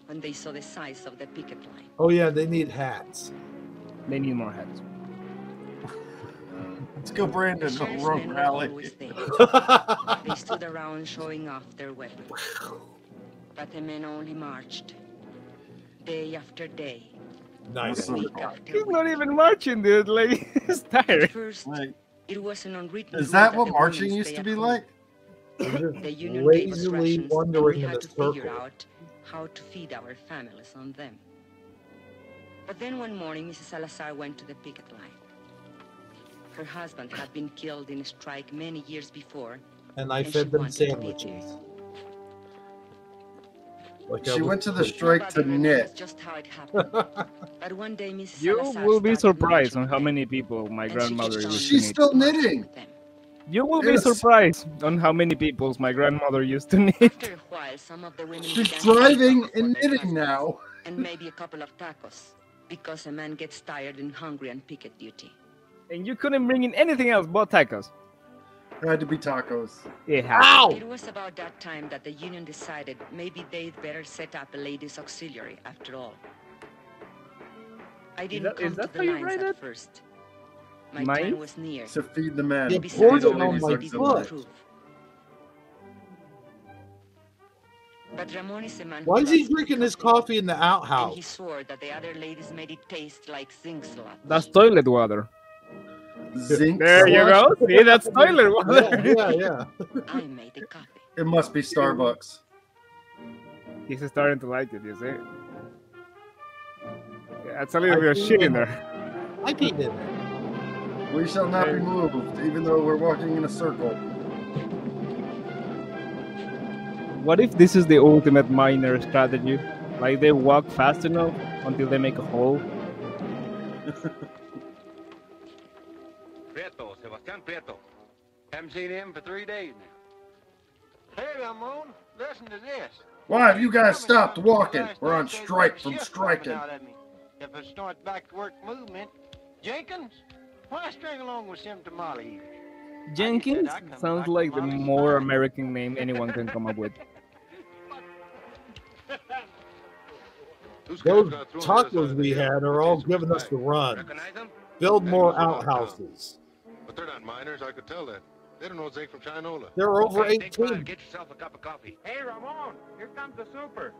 When they saw the size of the picket line. Oh yeah, they need hats. They need more hats. Let's go, Brandon. The road rally. They stood around showing off their weapons, but the men only marched. day after day. Nice. He's not even marching, dude. Like, it's tired. First, like, it was an unwritten is that what marching used to be like? The union lazily wandering in a circle. We had to figure out how to feed our families on them. But then one morning, Mrs. Salazar went to the picket line. Her husband had been killed in a strike many years before. And I fed them sandwiches. Like she went to the strike to knit. Just how it happened. But one day, Mrs. You Salazar will be surprised on how many people my grandmother used to knit. She's still knitting! You will be surprised on how many people my grandmother used to knit. After a while, some of the women she's driving and knitting now. And maybe a couple of tacos. Because a man gets tired and hungry on picket duty. And you couldn't bring in anything else but tacos. It had to be tacos. Ow! It was about that time that the union decided maybe they'd better set up a ladies' auxiliary after all. I didn't come to the lines at first. My time was near. To feed the man. The but Ramon is a man. Why is he drinking his coffee in the outhouse? And he swore that the other ladies made it taste like zinc sludge. That's toilet water. Zinc there sludge? You go. See, that's toilet water. Yeah. I made the coffee. It must be Starbucks. He's starting to like it, you see. Yeah, it's a little bit of shit in there. I peed it. We shall not be moved, even though we're walking in a circle. What if this is the ultimate miner strategy? Like, they walk fast enough until they make a hole? Prieto, Sebastian Prieto. Haven't seen him for 3 days now. Hey, Ramon, listen to this. Why have you guys stopped walking? We're on strike from striking. If it's not back to work movement, Jenkins? Why string along with him to Molly? Jenkins sounds like the more American name anyone can come up with. Those tacos we had are all giving us the run. Build more outhouses. But they're not miners, I could tell that. They don't know Zeke from Chinola. They're over 18. Get yourself a cup of coffee. Hey, Ramon, here comes the super.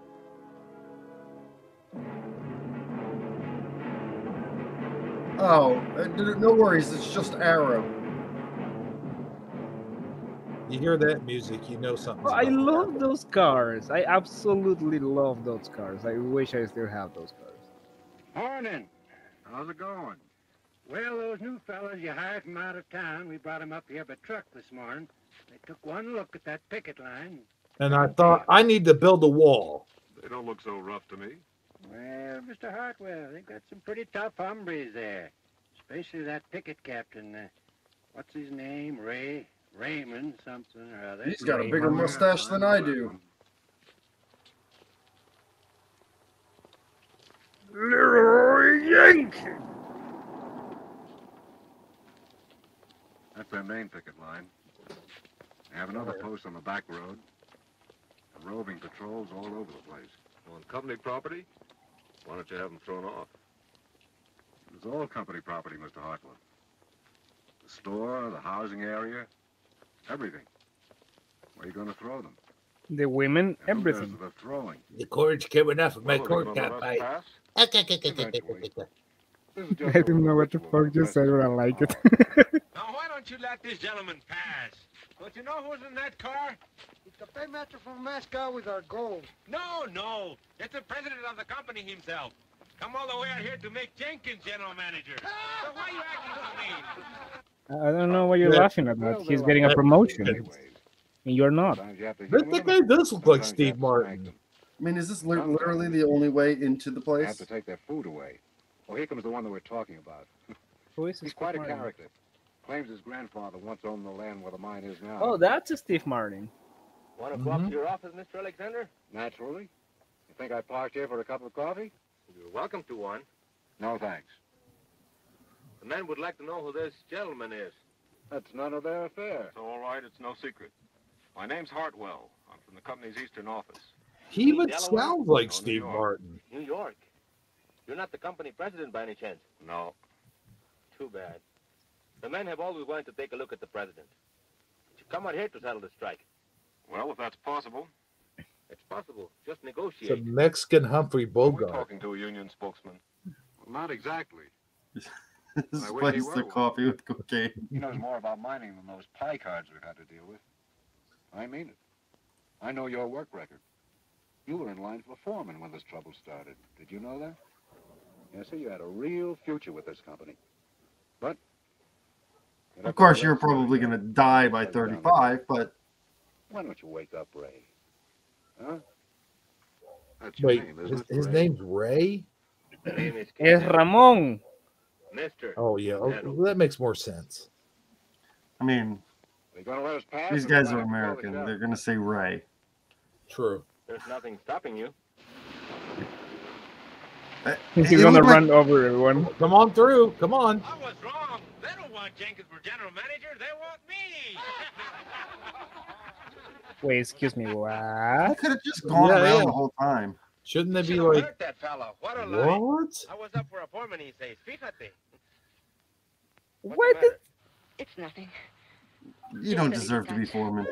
Oh, no worries, it's just Arrow. You hear that music, you know something. Oh, I love those cars. I absolutely love those cars. I wish I still have those cars. Morning. How's it going? Well, those new fellas you hired from out of town, we brought them up here by truck this morning. They took one look at that picket line. And I thought, I need to build a wall. They don't look so rough to me. Well, Mr. Hartwell, they've got some pretty tough hombres there. Especially that picket captain. What's his name? Raymond something or other. He's got a bigger mustache than I do. Leroy Jenkins! That's their main picket line. They have another post on the back road. The roving patrols all over the place. On company property? Why don't you have them thrown off? It was all company property, Mr. Hartwell. The store, the housing area, everything. Where are you going to throw them? The women, and everything. The throwing. The cord's coming off of my cord cap. I don't know what the fuck you said, but I like it. Now, why don't you let this gentleman pass? Don't you know who's in that car? It's the paymaster from Moscow with our gold. No. It's the president of the company himself. Come all the way out here to make Jenkins general manager. So why are you acting so mean? I don't know why you're laughing at that. He's getting a promotion. Anyways. And you're not. That guy does look like Steve Martin. I mean, is this literally the only way into the place? I have to take their food away. Well, here comes the one that we're talking about. Who is He's quite a character. Claims his grandfather once owned the land where the mine is now. Oh, that's a Steve Martin. Want to walk to your office, Mr. Alexander? Naturally. You think I parked here for a cup of coffee? You're welcome to one. No, thanks. The men would like to know who this gentleman is. That's none of their affair. It's all right. It's no secret. My name's Hartwell. I'm from the company's eastern office. He would sound like Steve Martin. New York. You're not the company president by any chance? No. Too bad. The men have always wanted to take a look at the president. But you come out here to settle the strike. Well, if that's possible. It's possible. Just negotiate. It's a Mexican Humphrey Bogart. We're talking to a union spokesman. Well, not exactly. This place the coffee with cocaine. He knows more about mining than those pie cards we've had to deal with. I mean it. I know your work record. You were in line for foreman when this trouble started. Did you know that? Yes, sir, you had a real future with this company. But... of course, you're probably going to die by 35, but... Why don't you wake up, Ray? Huh? That's your name, isn't it? His name's Ray? His name is... Es Ramon. Mister. Oh, yeah. Okay. Well, that makes more sense. I mean... Gonna let us pass. These guys are American. They're going to say Ray. True. There's nothing stopping you. He's going to run over everyone. Come on through. Come on. I was wrong. They don't want Jenkins for general manager. They want me. Wait, excuse me. What? I could have just gone around the whole time. Shouldn't they be like, that fella. What? A lie. I was up for a foreman, he says. Fíjate. What? It's nothing. You don't deserve to be foreman.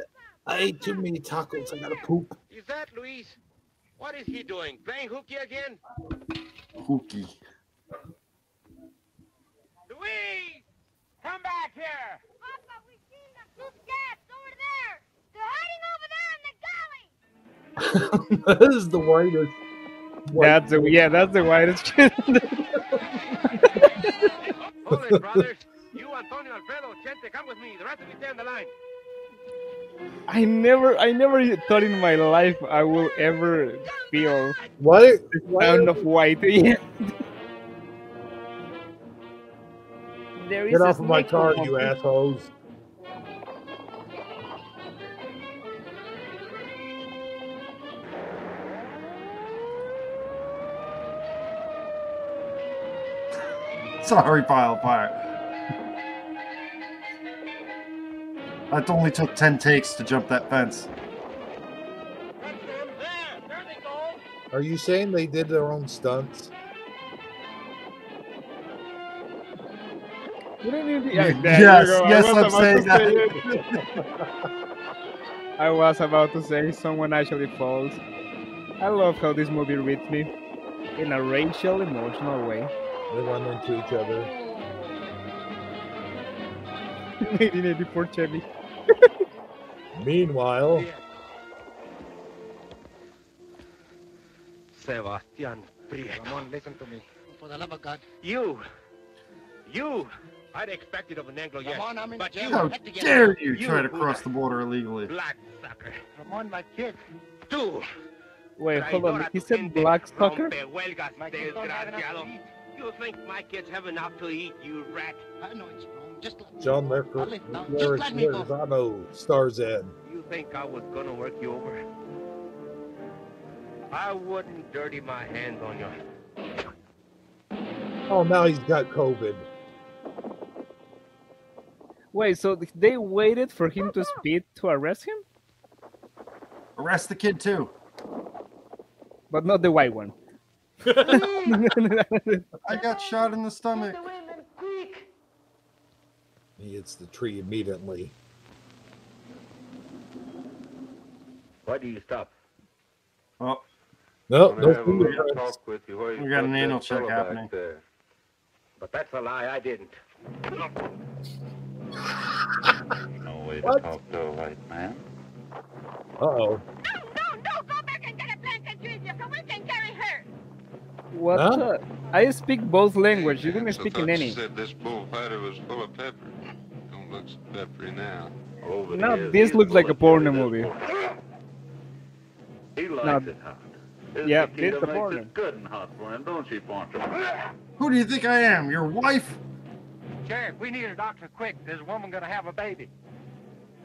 I ate too many tacos. I gotta poop. Is that Luis? What is he doing? Playing hooky again? Hooky. Luis! Come back here! Papa, we seen the two scats over there. They're hiding over there in the gully. This is the whitest. That's a, yeah, that's the whitest. Hold it, brothers. You, Antonio, Alfredo, Chente, come with me. The rest of you stay on the line. I never thought in my life I will ever feel the sound of white. There is Get off of my car, you assholes. Sorry, pile fire. That only took 10 takes to jump that fence. Are you saying they did their own stunts? Yes, I'm saying that. I was about to say someone actually falls. I love how this movie reads me in a racial, emotional way. They run into each other. 1984 Chevy. Meanwhile, Sebastian Prieto. Come on, listen to me. For the love of God. You! I'd expect it of an Anglo, yes. Ramon, I'm in jail. How dare you try to cross the border illegally? Black sucker. Ramon, my kid. Two. Wait, hold on. He said black sucker? You think my kids have enough to eat, you rat? I know it's wrong. Just let me John Lerizano stars in. You think I was gonna work you over? I wouldn't dirty my hands on you. Oh, now he's got COVID. Wait, so they waited for him to speed to arrest him? Arrest the kid too. But not the white one. I got shot in the stomach. He hits the tree immediately. Why do you stop? Oh. No, we got an anal check happening. But that's a lie, I didn't. No way to talk to a white man. Uh-oh. No, go back and get a Blanca Junior, so we can carry her. What the? I speak both languages. You didn't speak in any. You said this bullfighter was full of pepper. Don't look so peppery now. Now this looks like a porno movie. He likes it hot. Yeah, it's a porno. Good and hot for him, don't you, Poncho? Who do you think I am? Your wife? Sheriff, we need a doctor quick. There's a woman gonna have a baby.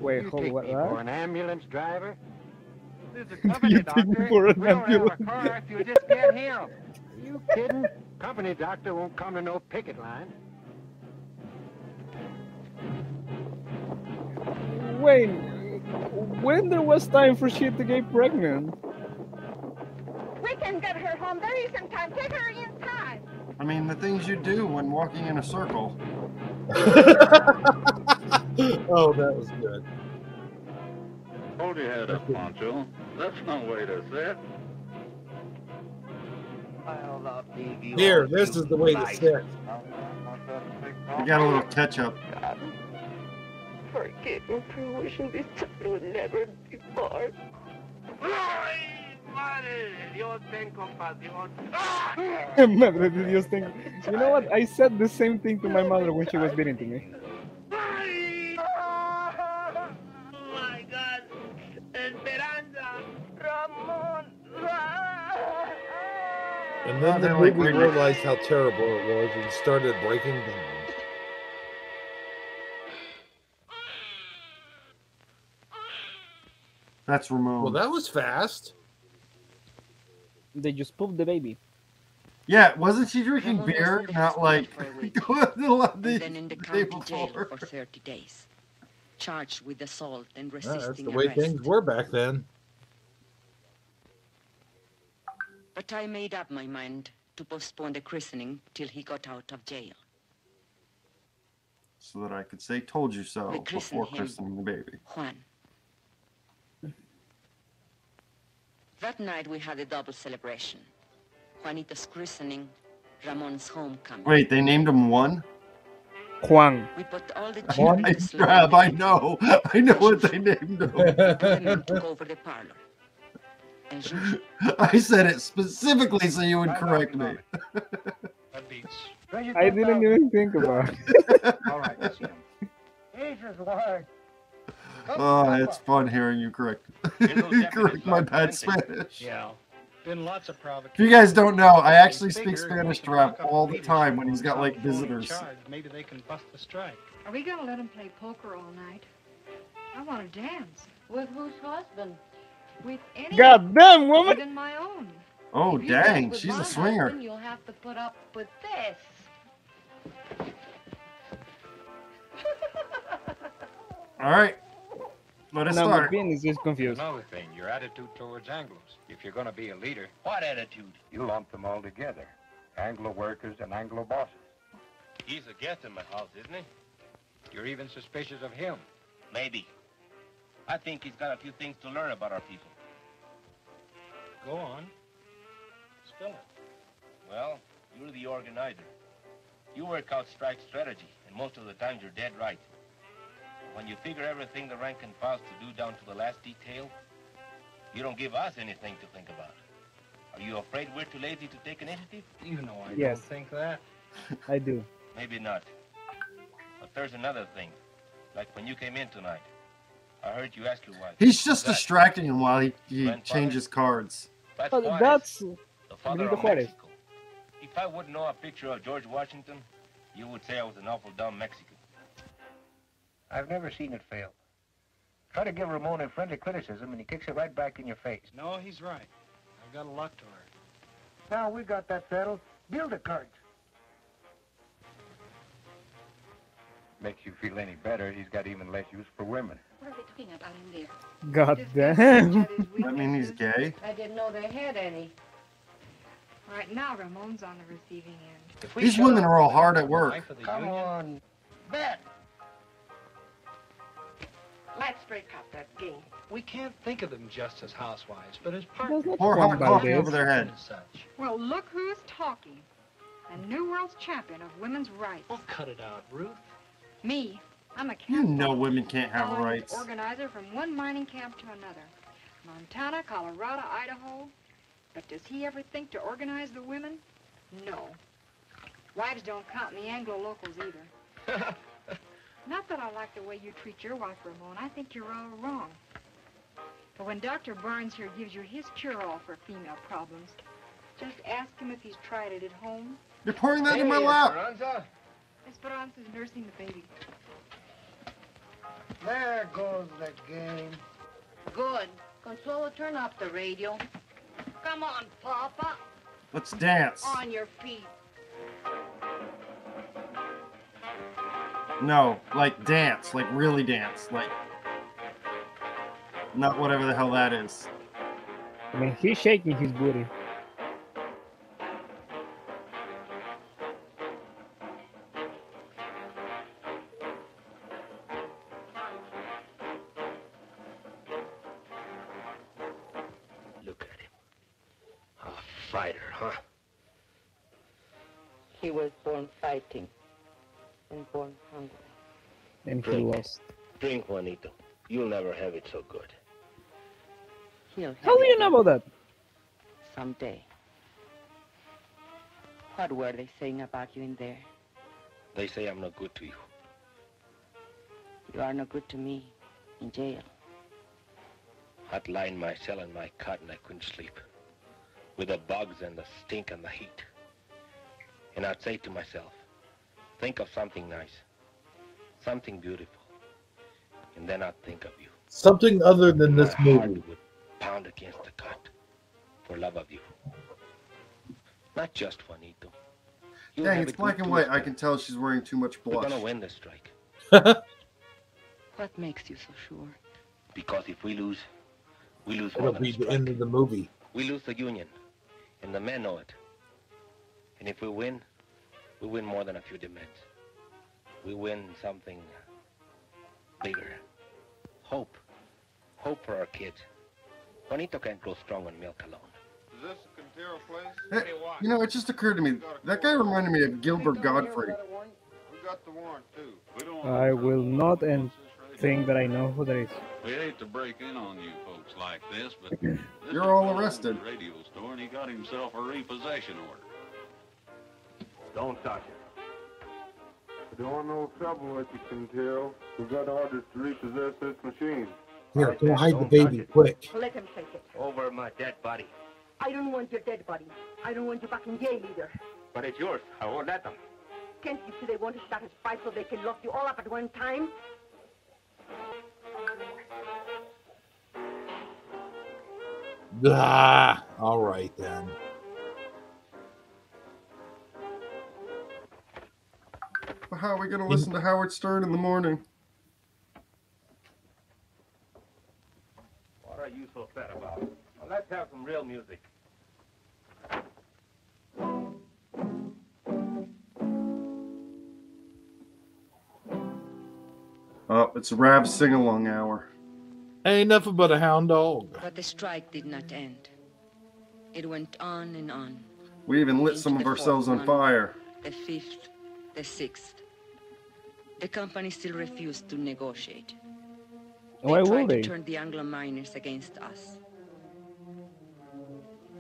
Wait, hold on. For an ambulance driver? This is a company doctor. We don't have a car if you just get him. You kidding? Company doctor won't come to no picket line. When there was time for she to get pregnant? We can get her home. There is some time. Take her inside. I mean, the things you do when walking in a circle. Oh, that was good. Hold your head up, Pancho. That's no way to sit. Here, this is the way to sit. I got a little ketchup. Forget my fruition, this time would never be far. Madre de Dios, you know what? I said the same thing to my mother when she was beating to me. And then the movie realized how terrible it was and started breaking down. That's Ramon. Well, that was fast. They just pooped the baby. Yeah, wasn't she drinking beer? Not like then in the county jail for 30 days. Charged with assault and resisting arrest. That's the way things were back then. But I made up my mind to postpone the christening till he got out of jail. So that I could say told you so before christening the baby. Juan. That night we had a double celebration. Juanita's christening, Ramon's homecoming. Wait, they named him Juan? Juan. We put all the children to sleep. I know. I know what they named him. The men took over the parlor. I said it specifically so you would correct me. I didn't even think about it. All right, let's see him. Jesus Lord. Oh, it's fun hearing you correct. You correct my bad Spanish. Yeah. Been lots of provocations. If you guys don't know, I actually speak Spanish to Rap all the time when he's got like visitors. Maybe they can bust the strike. Are we gonna let him play poker all night? I want to dance with whose husband? With any goddamn woman. Even my own. Oh dang, she's a swinger. Husband, you'll have to put up with this. All right. Let us start. Is just confused. Another thing, your attitude towards Anglos. If you're going to be a leader, what attitude? You lump them all together, Anglo workers and Anglo bosses. He's a guest in my house, isn't he? You're even suspicious of him. Maybe. I think he's got a few things to learn about our people. Go on. Spill it. Well, you're the organizer. You work out strike strategy, and most of the time you're dead right. When you figure everything the rank and files to do down to the last detail, you don't give us anything to think about. Are you afraid we're too lazy to take initiative? You know I don't think that. I do. Maybe not. But there's another thing. Like when you came in tonight, I heard you ask your wife. He's just distracting him while he changes cards. That's the father of Mexico. If I wouldn't know a picture of George Washington, you would say I was an awful dumb Mexican. I've never seen it fail. Try to give Ramon a friendly criticism, and he kicks it right back in your face. No, he's right. I've got a lot to learn. Now we got that settled. Build a cart. Makes you feel any better, he's got even less use for women. What are they talking about in there? God damn. I mean, he's gay. I didn't know they had any. Right now, Ramon's on the receiving end. These women are all hard at work. Come on. Bet. Let's break up that game. We can't think of them just as housewives, but as partners. Pour hot coffee over their heads. Well, look who's talking. A new world's champion of women's rights. Well, cut it out, Ruth. Me. I'm a camp. You know women can't have rights. Organizer from one mining camp to another. Montana, Colorado, Idaho. But does he ever think to organize the women? No. Wives don't count in the Anglo-locals either. Not that I like the way you treat your wife, Ramon. I think you're all wrong. But when Dr. Barnes here gives you his cure-all for female problems, just ask him if he's tried it at home. You're pouring that in my lap. Esperanza. Esperanza's nursing the baby. There goes the game. Good. Consuelo, turn off the radio. Come on, Papa. Let's dance. On your feet. No, like dance, like really dance, like not whatever the hell that is. I mean, he's shaking his booty. fighter, huh? He was born fighting and born hungry. And he lost. Drink, Juanito. You'll never have it so good. How do you know about that? Someday. What were they saying about you in there? They say I'm not good to you. You are no good to me in jail. I'd lie in my cell and my cot and I couldn't sleep. With the bugs and the stink and the heat. And I'd say to myself, think of something nice. Something beautiful. And then I'd think of you. Something other than this movie. My heart would pound against the cot for love of you. Not just Juanito. You Dang, it's black and white. I can tell she's wearing too much blush. We're gonna win this strike. What makes you so sure? Because if we lose, we lose. It'll be the end of the movie. We lose the union, and the men know it. And if we win more than a few demands. We win something bigger. Hope. Hope for our kids. Juanito can't grow strong on milk alone. Is this a Quintero place? Hey, you know, it just occurred to me, that guy reminded me of Gilbert Godfrey. I will not end saying that I know who that is. We hate to break in on you folks like this, but... this You're all arrested. ...radio store and he got himself a repossession order. Don't touch it. I don't know trouble with you, Quintero. We got orders to repossess this machine. Here, go hide the baby, quick. Let him take it. Over my dead body. I don't want your dead body. I don't want you back in jail either. But it's yours. I won't let them. Can't you see they want to start a fight so they can lock you all up at one time? Ah, all right then. How are we going to listen to Howard Stern in the morning? What are you so sad about? Well, let's have some real music. Oh, it's Rav's sing-along hour. Ain't nothing but a hound dog. But the strike did not end. It went on and on. We even lit some of ourselves on fire. The fifth, the sixth. The company still refused to negotiate. Why would they? They tried to turn the Anglo miners against us.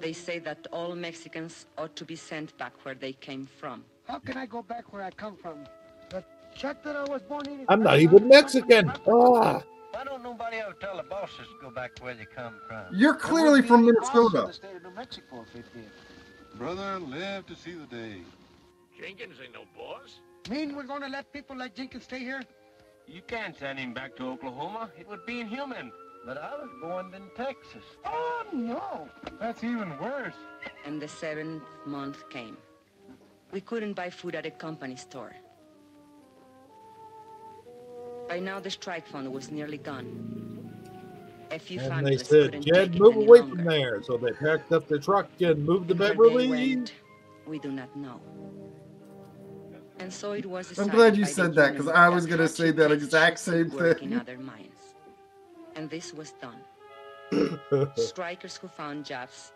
They say that all Mexicans ought to be sent back where they came from. How can I go back where I come from? The shack that I was born in. I'm not even Mexican. Ah. Why don't nobody ever tell the bosses to go back to where they come from? You're clearly from Minnesota. The state of New Mexico, if they did. Brother, live to see the day. Jenkins ain't no boss. Mean we're going to let people like Jenkins stay here? You can't send him back to Oklahoma. It would be inhuman. But I was born in Texas. Oh, no. That's even worse. And the 7th month came. We couldn't buy food at a company store. By now, the strike fund was nearly gone. A few and they said, Jed, move away from there. So they packed up their truck and moved to Beverly. Went, we do not know. And so it was. I'm glad you said that because I was going to say that exact same thing. In other mines. And this was done. Strikers who found jobs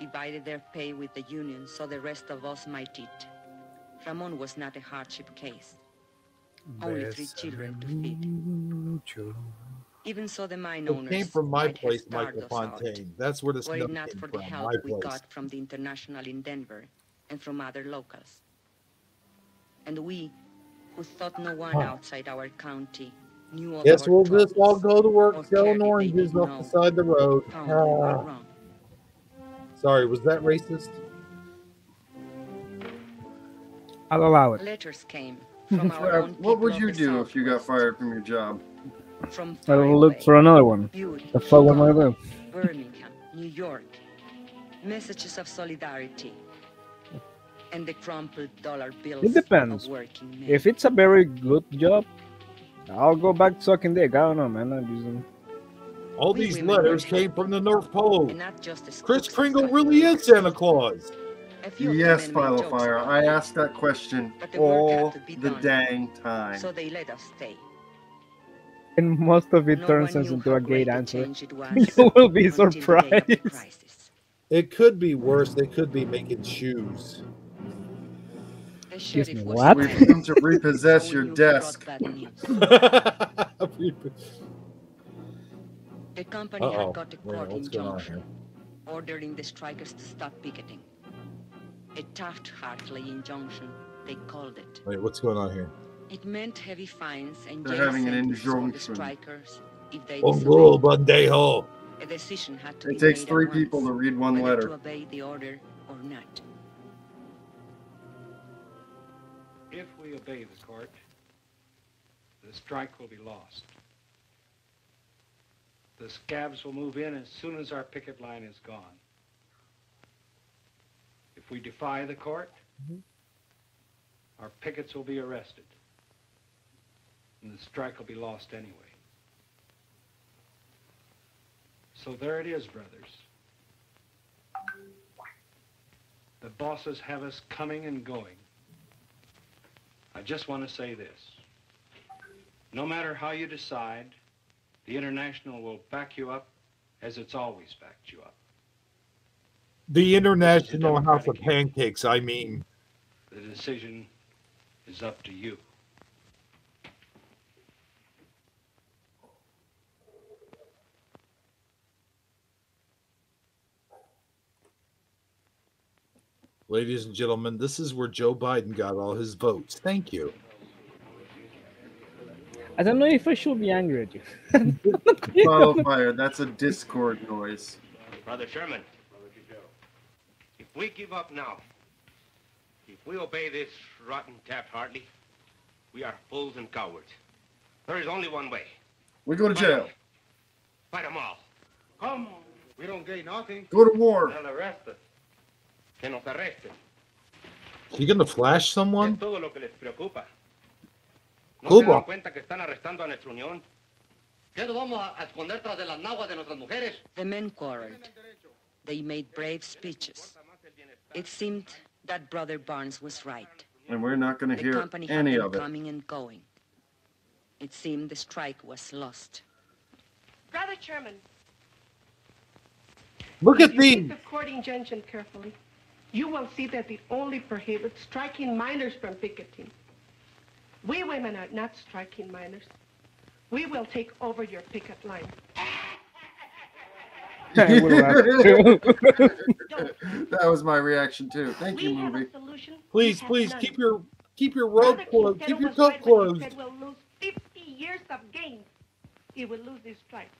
divided their pay with the union so the rest of us might eat. Ramon was not a hardship case. Only 3 children to feed. Even so, the mine owners came from my place, Michael Fontaine. That's where the stuff came from. Were it not for the help we got from the International in Denver and from other locals. And we, who thought no one outside our county knew of Guess we'll just all go to work selling oranges off the side of the road. Sorry, was that racist? I'll allow it. Letters came from our own what would you do if you got fired from your job? From I will look for another one. The fuck am I doing? Birmingham, New York. Messages of solidarity. And the crumpled dollar bills. It depends. If it's a very good job, I'll go back to sucking dick. I don't know, man. I'm using all these letters came from the North Pole. Chris Kringle really is Santa Claus. Yes, Filofire. I asked that question all the dang time. So they let us stay. And most of it turns us into a great answer. You will be surprised. It could be worse. They could be making shoes. Excuse me, what? We've come to repossess your desk. The company had got a court injunction ordering the strikers to stop picketing. A Taft-Hartley injunction, they called it. Wait, what's going on here? It meant heavy fines and jail sentences for the strikers if they disobeyed. A decision had to be made. It takes three people to read one letter. To obey the order or not. If we obey the court, the strike will be lost. The scabs will move in as soon as our picket line is gone. If we defy the court, our pickets will be arrested. And the strike will be lost anyway. So there it is, brothers. The bosses have us coming and going. I just want to say this. No matter how you decide, the International will back you up as it's always backed you up. The International House of Pancakes, I mean. The decision is up to you. Ladies and gentlemen, this is where Joe Biden got all his votes. Thank you. I don't know if I should be angry at you. Wildfire, that's a Discord noise. Brother Sherman, if we give up now, if we obey this rotten Taft-Hartley, we are fools and cowards. There is only one way. We go to jail. Fight them all. Come on. We don't gain nothing. Go to war. They'll arrest us. Que nos arresten. Are you going to flash someone? ¿No se dan cuenta que están arrestando a nuestra unión? ¿Qué nos vamos a esconder tras de las naguas de nuestras mujeres? The men quarreled. They made brave speeches. It seemed that Brother Barnes was right. And we're not going to hear any of it. Coming and going. It seemed the strike was lost. Brother Sherman. Look at these. Read the court injunction carefully. You will see that it only prohibits striking minors from picketing. We women are not striking minors. We will take over your picket line. That was my reaction too. Thank you, movie. Please keep your robe closed. Keep your coat closed. It will lose 50 years of gains. It will lose this strike.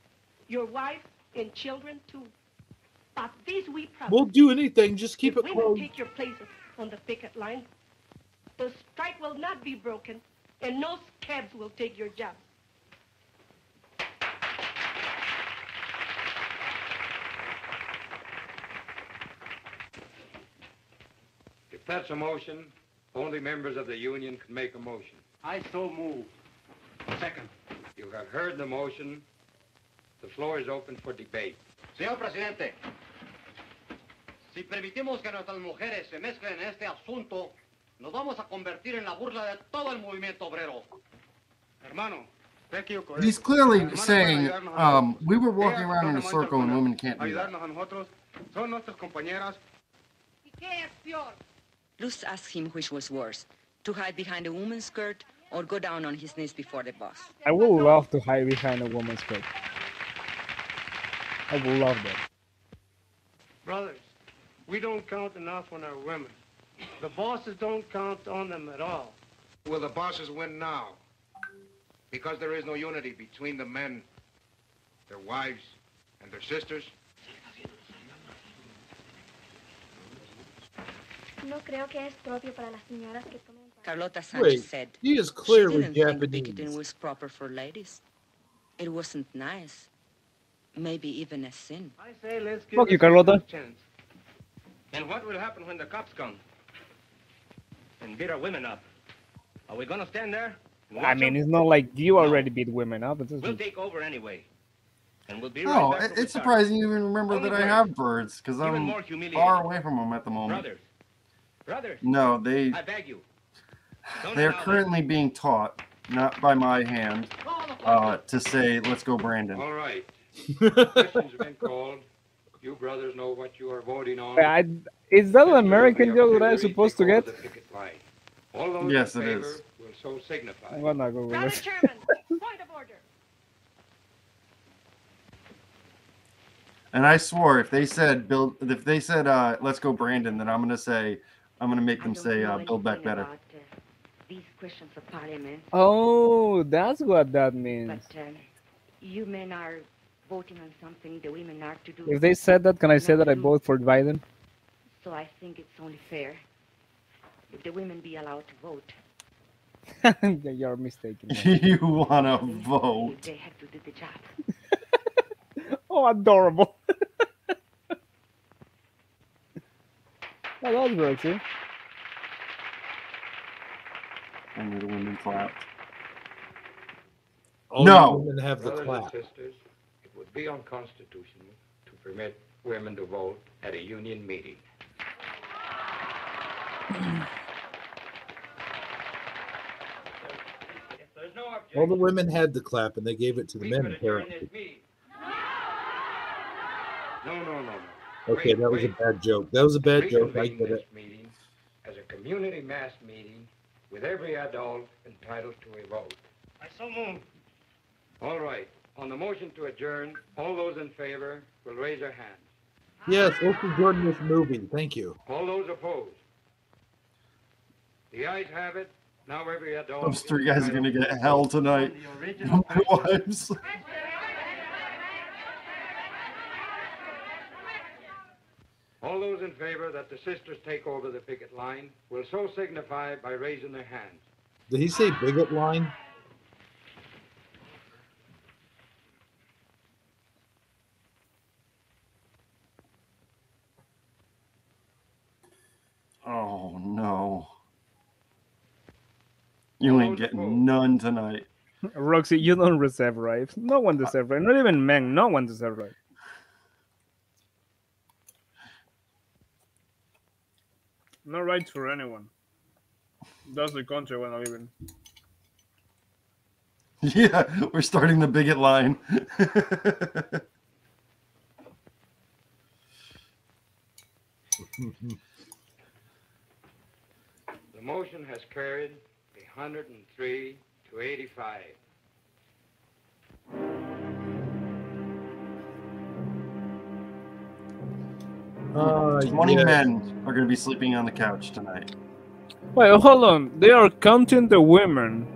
Your wife and children too. But these we promise. We'll do anything. Just keep it closed. We will take your places on the picket line. The strike will not be broken. And no scabs will take your job. If that's a motion, only members of the union can make a motion. I so move. Second. You have heard the motion. The floor is open for debate. Señor Presidente, si permitimos que nuestras mujeres se mezclen en este asunto, nos vamos a convertir en la burla de todo el movimiento obrero. Hermano, thank you. He's clearly saying, we were walking around in a circle and women can't do that. Luz asked him which was worse, to hide behind a woman's skirt or go down on his knees before the boss. I would love to hide behind a woman's skirt. I would love that. Brothers, we don't count enough on our women. The bosses don't count on them at all. Well, the bosses win now. Because there is no unity between the men, their wives, and their sisters. Carlota Sanchez said, he is clearly Japanese. Picketing was proper for ladies. It wasn't nice. Maybe even a sin. I say, let's give you Carlota. And what will happen when the cops come? And beat our women up. Are we gonna stand there? I mean, it's not like you already beat women up. It's just... We'll take over anyway. And we'll be right back. It's surprising you even remember that I have birds, because I'm far away from them at the moment. Brothers, no, I beg you. They are currently being taught, not by my hand, to say, "Let's go, Brandon." All right. Questions have been called. You brothers know what you are voting on. Is that an American joke that I'm supposed to get? All those yes, it is. Will so signify. Well, not go Robert Chairman, point of order. And I swore if they said build, if they said let's go Brandon, then I'm gonna say I'm gonna make them say build back better. About, these questions for Parliament. Oh, that's what that means. But you men are voting on something the women are to do. If they said that, can I say that I vote for Biden? So I think it's only fair. If the women be allowed to vote. You're mistaken. You wanna vote? They have to do the job. Oh, adorable! That was Roxy. And the women clapped. All no. Women have the brothers clap. And sisters, it would be unconstitutional to permit women to vote at a union meeting. All the women had the clap, and they gave it to the men. Apparently. No. Okay, that was a bad joke. That was a bad joke. I get it. Meeting as a community mass meeting with every adult entitled to a vote. I so move. All right. On the motion to adjourn, all those in favor will raise their hands. Yes, Oprah Jordan is moving. Thank you. All those opposed. The ayes have it. Now every adult. Those three guys are going to get hell tonight. My wives. All those in favor that the sisters take over the picket line will so signify by raising their hands. Did he say bigot line? Oh, no. You ain't getting none tonight. Roxy, you don't deserve right. No one deserves right. Not even men. No one deserves right. No rights for anyone. That's the country we're not even. Yeah, we're starting the bigot line. The motion has carried 103 to 85. Yes. 20 men are going to be sleeping on the couch tonight. Wait, hold on. They are counting the women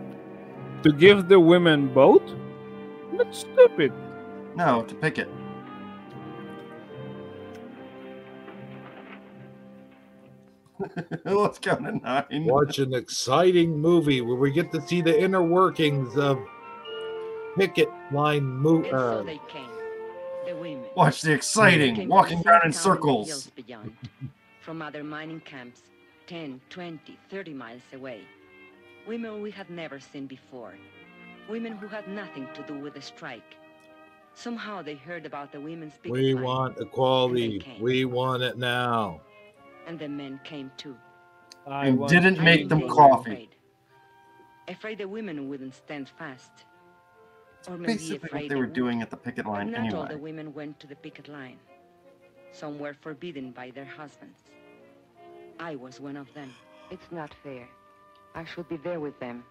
to give the women vote? That's stupid. No, to pick it. Let's count to 9. Watch an exciting movie where we get to see the inner workings of picket line movie. Watch the exciting walking around in circles beyond, from other mining camps 10, 20, 30 miles away. Women we had never seen before. Women who had nothing to do with the strike. Somehow they heard about the women's picket line. We want equality. We want it now. And the men came too. And didn't make them coffee. Afraid the women wouldn't stand fast. Or maybe basically what they were doing at the picket line anyway. Not all the women went to the picket line. Some were forbidden by their husbands. I was one of them. It's not fair. I should be there with them.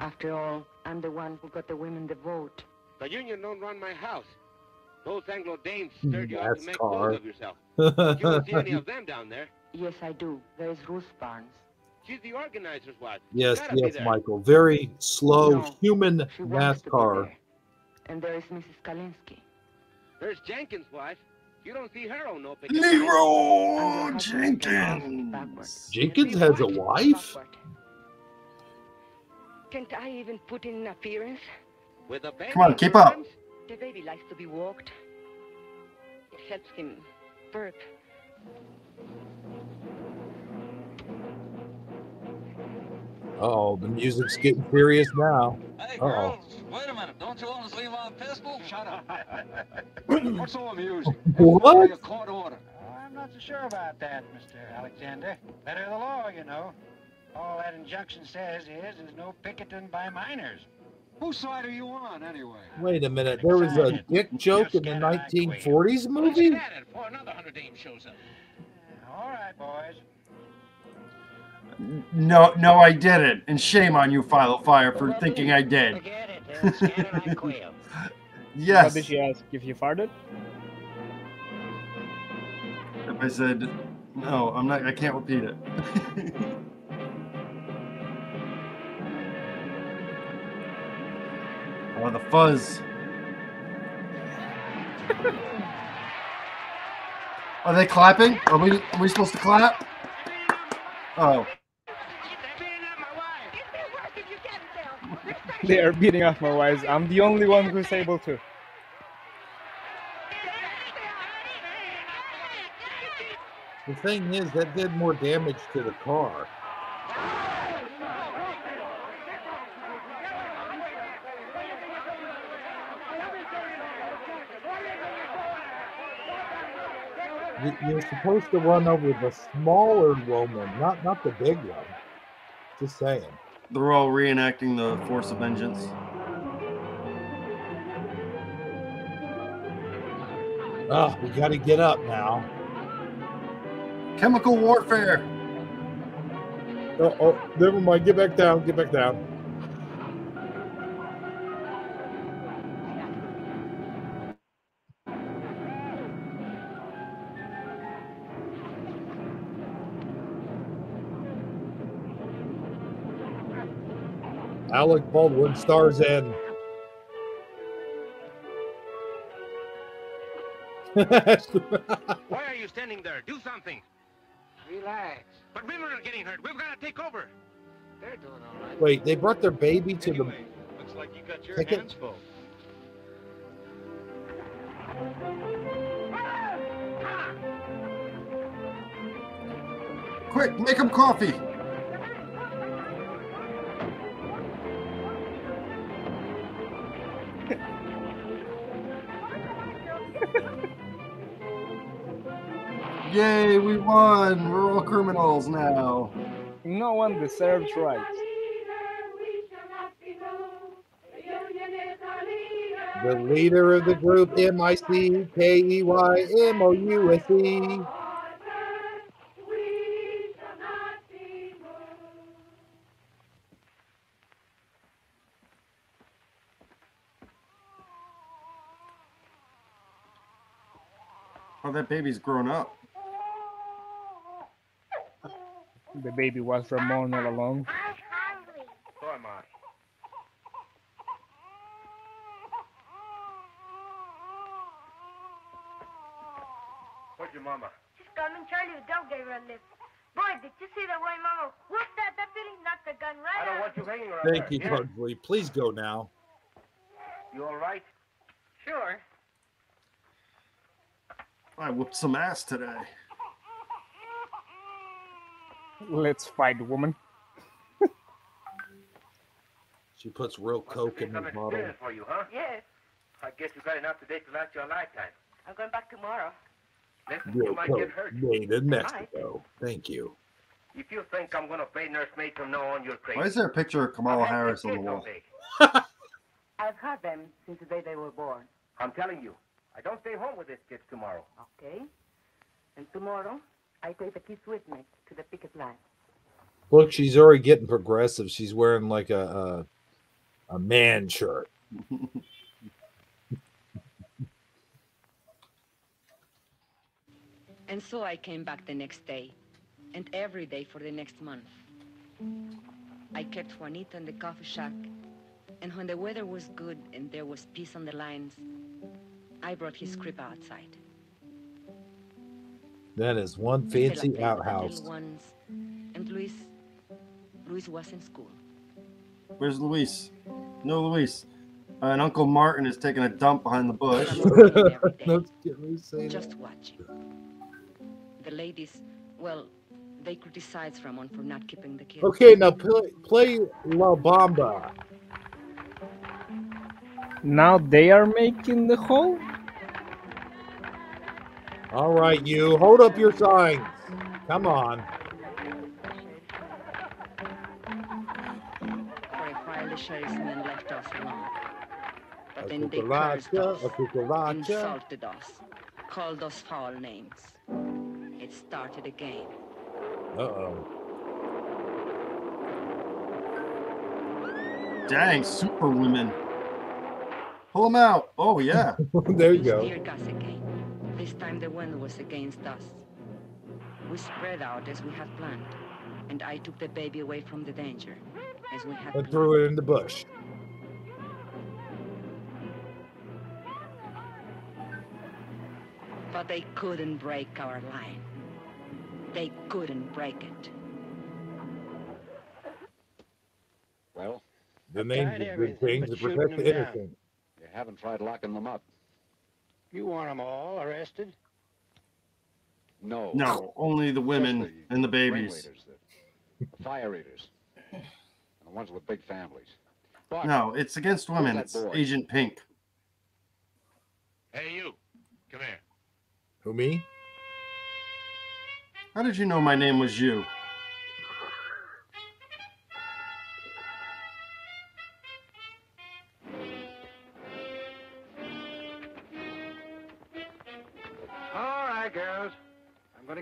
After all, I'm the one who got the women the vote. The union don't run my house. Those Anglo Danes stirred you up to make fools of yourself. You don't see any of them down there. Yes, I do. There's Ruth Barnes. She's the organizer's wife. Yes, Michael. Very slow, human NASCAR. There. And there's Mrs. Kalinsky. There's Jenkins' wife. You don't see her on no picture. Leroy Jenkins. Jenkins has a wife? Can't I even put in an appearance? With a baby. Come on, keep up. The baby likes to be walked. It helps him burp. Oh, the music's getting serious now. Hey, girls, wait a minute. Don't you always leave our pistol? Shut up. What's all the music? What? A court order. I'm not so sure about that, Mr. Alexander. Letter of the law, you know. All that injunction says is there's no picketing by minors. Whose side are you on, anyway? Wait a minute. There was a dick joke in the 1940s movie? All right, boys. No, no, I didn't. And shame on you, Philo Fire, for thinking I did. Yes. Did she ask if you farted? If I said, no, I'm not, I can't repeat it. Oh, the fuzz. Are they clapping? Are we supposed to clap? Oh. They are beating up my wives. I'm the only one who's able to. The thing is, that did more damage to the car. You're supposed to run over the smaller woman, not the big one. Just saying. They're all reenacting the Force of Vengeance. Oh, we got to get up now. Chemical warfare. Oh, never mind. Get back down. Get back down. Alec Baldwin stars in. Why are you standing there? Do something. Relax. But women are getting hurt. We've got to take over. They're doing all right. Wait, they brought their baby to the... Looks like you got your hands full. Quick, make them coffee. Yay, we won! We're all criminals now. No one deserves rights. The leader of the group, M-I-C-K-E-Y-M-O-U-S-E. Oh, that baby's grown up. The baby was Ramon all along. I'm hungry. So am I. Where's your mama? She's coming. Charlie Vidal gave her a lift. Boy, did you see the way mama whooped that deputy? Not the gun, right? I don't want you hanging around. Thank you, Pugsley. Please go now. You all right? Sure. I whooped some ass today. Let's fight, woman. She puts real coke in the bottle. For you, huh? Yes. I guess you've got enough today to last your lifetime. I'm going back tomorrow. Real coke made in Mexico. Thank you. If you think I'm going to pay nursemaid from now on, you're crazy. Why is there a picture of Kamala Harris on the wall? I've had them since the day they were born. I'm telling you. I don't stay home with this kid tomorrow. Okay. And tomorrow, I take the kids with me to the picket line. Look, she's already getting progressive. She's wearing like a man shirt. And so I came back the next day, and every day for the next month. I kept Juanita in the coffee shack, and when the weather was good and there was peace on the lines, I brought his crib outside. That is one fancy outhouse. And Luis was in school. Where's Luis? No Luis. And Uncle Martin is taking a dump behind the bush. Just watching. The ladies, well, they criticize Ramon for not keeping the kids. Okay, now play La Bamba. Now they are making the hole? All right, you. Hold up your signs. Come on. For a while, the shells and then left us alone. But then they cursed us, insulted us, called us foul names. It started again. Uh-oh. Dang, superwomen. Pull them out. Oh, yeah. There you go. Tear gas again. This time the wind was against us. We spread out as we had planned, and I took the baby away from the danger as we had planned. I threw it in the bush. But they couldn't break our line. They couldn't break it. Well, the names of good things to protect the innocent. You haven't tried locking them up. You want them all arrested? No. No, only the women and the babies. The fire eaters. And the ones with big families. But no, it's against women. It's Agent Pink. Hey, you. Come here. Who, me? How did you know my name was you?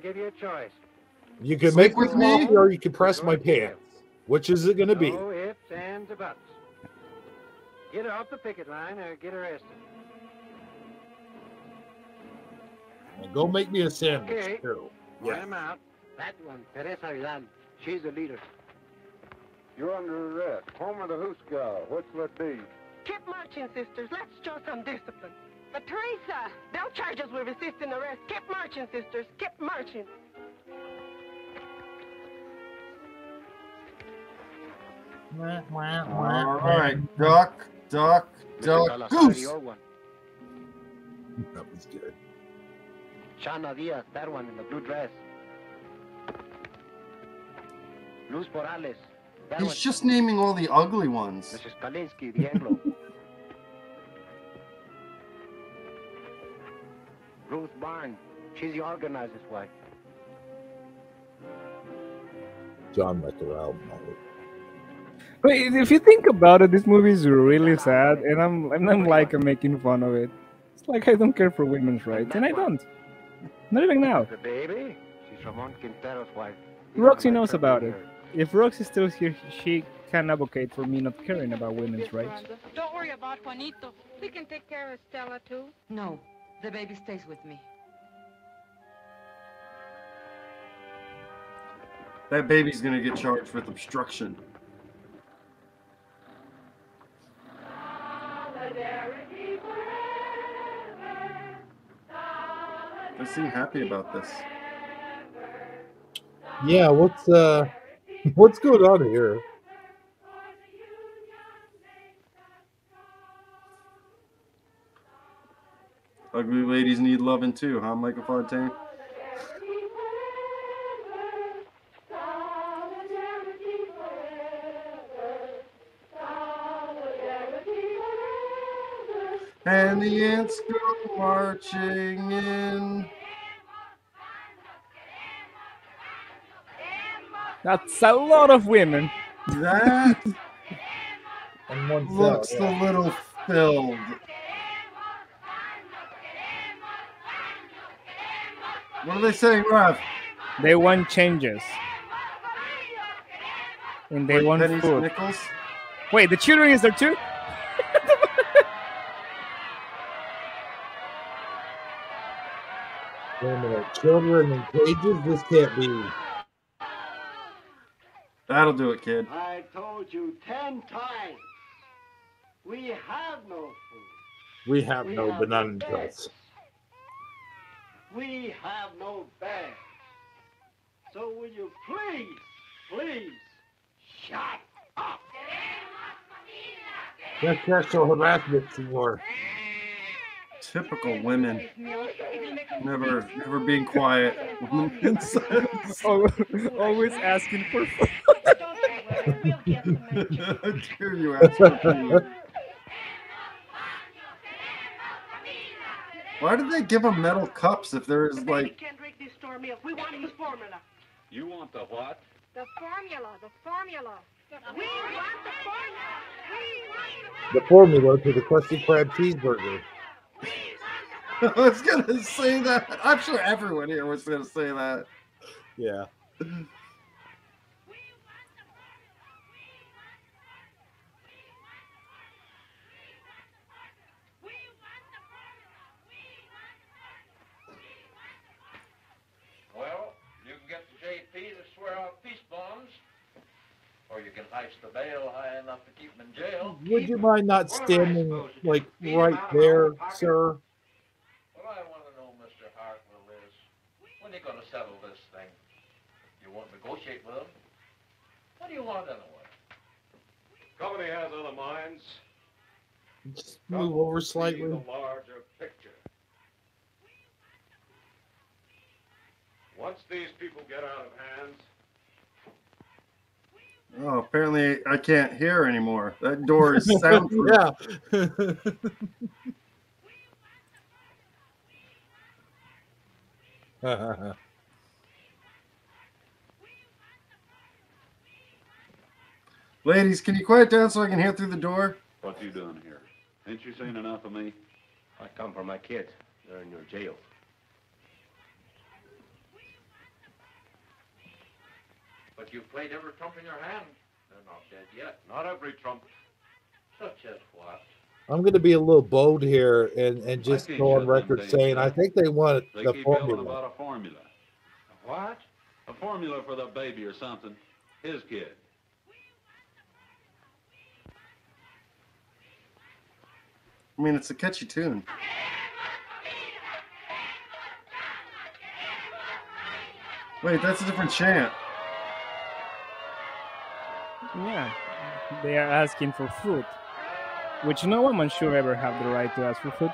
Give you a choice. You can make with me, or you can press my pants. Which is it going to be? No ifs, ands, or buts. Get her off the picket line or get arrested. Well, go make me a sandwich, too. Let him out. That one, Teresa Vidal. She's the leader. You're under arrest. Home of the Huska. What's that be? Keep marching, sisters. Let's show some discipline. But Teresa, they'll charge us with resisting arrest. Keep marching, sisters. Keep marching. All right, duck, goose. That was good. Chana Diaz, that one in the blue dress. Luz Morales. He's just naming all the ugly ones. Mrs. Kalinsky, the Anglo. Ruth Barnes, she's the organizer's wife. John McDowell. But if you think about it, this movie is really sad, and I'm like making fun of it. It's like I don't care for women's rights, and I don't. Not even now. The baby, she's Ramon Quintero's wife. Roxy knows about it. If Roxy's still here, she can advocate for me not caring about women's rights. Don't worry about Juanito. We can take care of Stella too. No. The baby stays with me. That baby's gonna get charged with obstruction. Solidarity forever. Solidarity I seem happy about this. Yeah, what's going on here? Ugly ladies need loving too, huh, Michael Fontaine? And the ants go marching in. That's a lot of women. That looks a little filled. What are they saying, Rav? They want changes. And they want food. Nichols? Wait, the children is there too? Wait a minute. Children in cages? This can't be. That'll do it, kid. I told you 10 times. We have no food. We have no banana cuts. We have no bag. So will you please shut up? That's sexual harassment, Senor. Typical women. Never being quiet. Always asking for food. How dare you ask for food? Why did they give them metal cups if there is like... We can't drink this storm milk. We want the formula. You want the what? The formula. The formula to the Krusty Krab cheeseburger. I was going to say that. I'm sure everyone here was going to say that. Yeah. Well, you can get the JP to swear out peace bombs, or you can heist the bail high enough to keep them in jail. Would you mind not standing, like, right there, sir? What I want to know, Mr. Hartwell, is when are you going to settle this thing? You won't negotiate with them? What do you want, anyway? Company has other minds. Just move over slightly. The larger picture. Once these people get out of hands. Oh, apparently I can't hear anymore. That door is soundproof. Yeah. Ladies, can you quiet down so I can hear through the door? What you doing here? Ain't you seen enough of me? I come for my kids. They're in your jail. But you've played every trump in your hand. They're not dead yet. Not every trump. Such as what? I'm going to be a little bold here and just go on record saying I think they want the formula. About a formula. A what? A formula for the baby or something. His kid. I mean, it's a catchy tune. Wait, that's a different chant. Yeah, they are asking for food, which no woman should ever have the right to ask for food.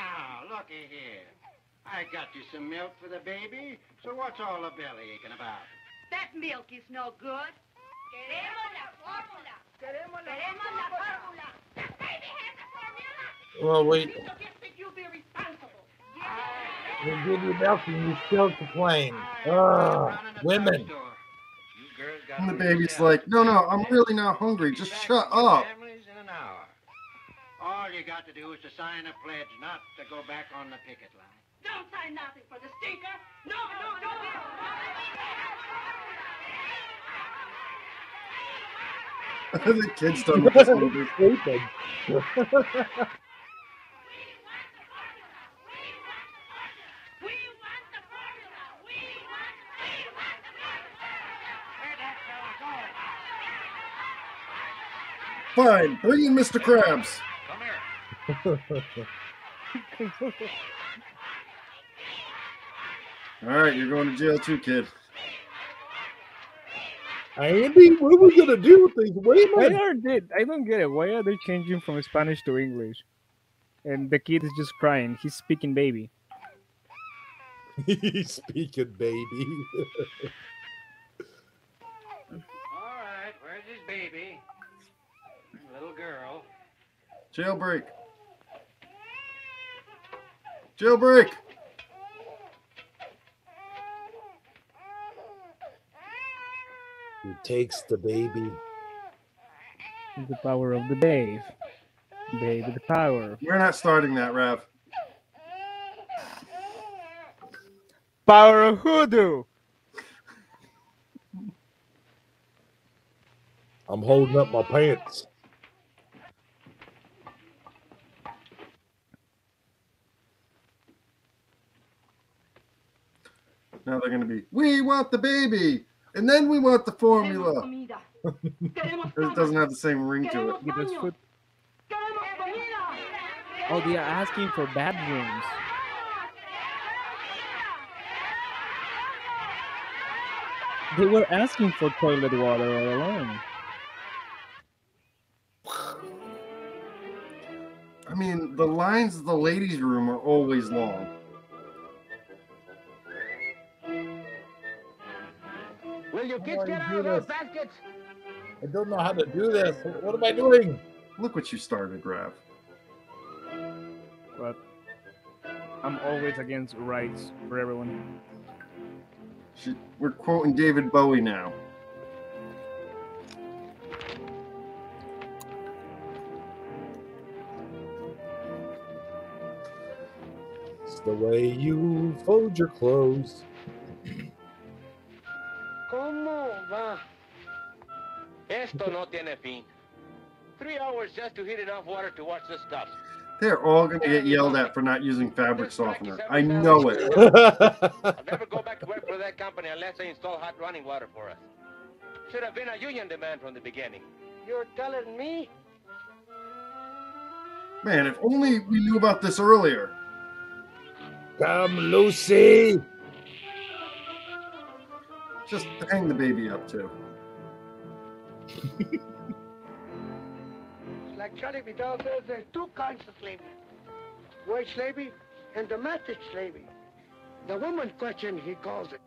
Now, looky here. I got you some milk for the baby, so what's all the belly aching about? That milk is no good. Queremos la formula. Queremos la formula. The baby has the formula. Well, wait. You'll be responsible. They give you milk and you still complain. Ugh, women. And the baby's like, no, no, I'm really not hungry. Just shut up. All you got to do is to sign a pledge not to go back on the picket line. Don't sign nothing for the stinker. No, no, no. The kids don't understand anything. Fine, bring in Mr. Krabs. Come here. All right, you're going to jail too, kid. Andy, what are we going to do with these women? I don't get it. Why are they changing from Spanish to English? And the kid is just crying. He's speaking baby. He's speaking baby. All right, where's his baby? Little girl. Jailbreak. Jailbreak. Who takes the baby? The power of the babe. Baby, the power. We're not starting that, Rav. Power of hoodoo. I'm holding up my pants. Now they're going to be, we want the baby, and then we want the formula. It doesn't have the same ring to it. Give us food. Oh, they are asking for bathrooms. They were asking for toilet water all along. I mean, the lines of the ladies' room are always long. Will you kids get out of those baskets? I don't know how to do this. What am I doing? Look what you started, Grav. But I'm always against rights for everyone. We're quoting David Bowie now. It's the way you fold your clothes. ¿Cómo va? Esto no tiene fin. 3 hours just to heat enough water to wash the stuff. They're all going to get yelled at for not using fabric softener. I know it. I'll never go back to work for that company unless they install hot running water for us. Should have been a union demand from the beginning. You're telling me? Man, if only we knew about this earlier. Come, Lucy. Just hang the baby up, too. Like Charlie Vidal says, there's two kinds of slavery. Wage slavery and domestic slavery. The woman question, he calls it.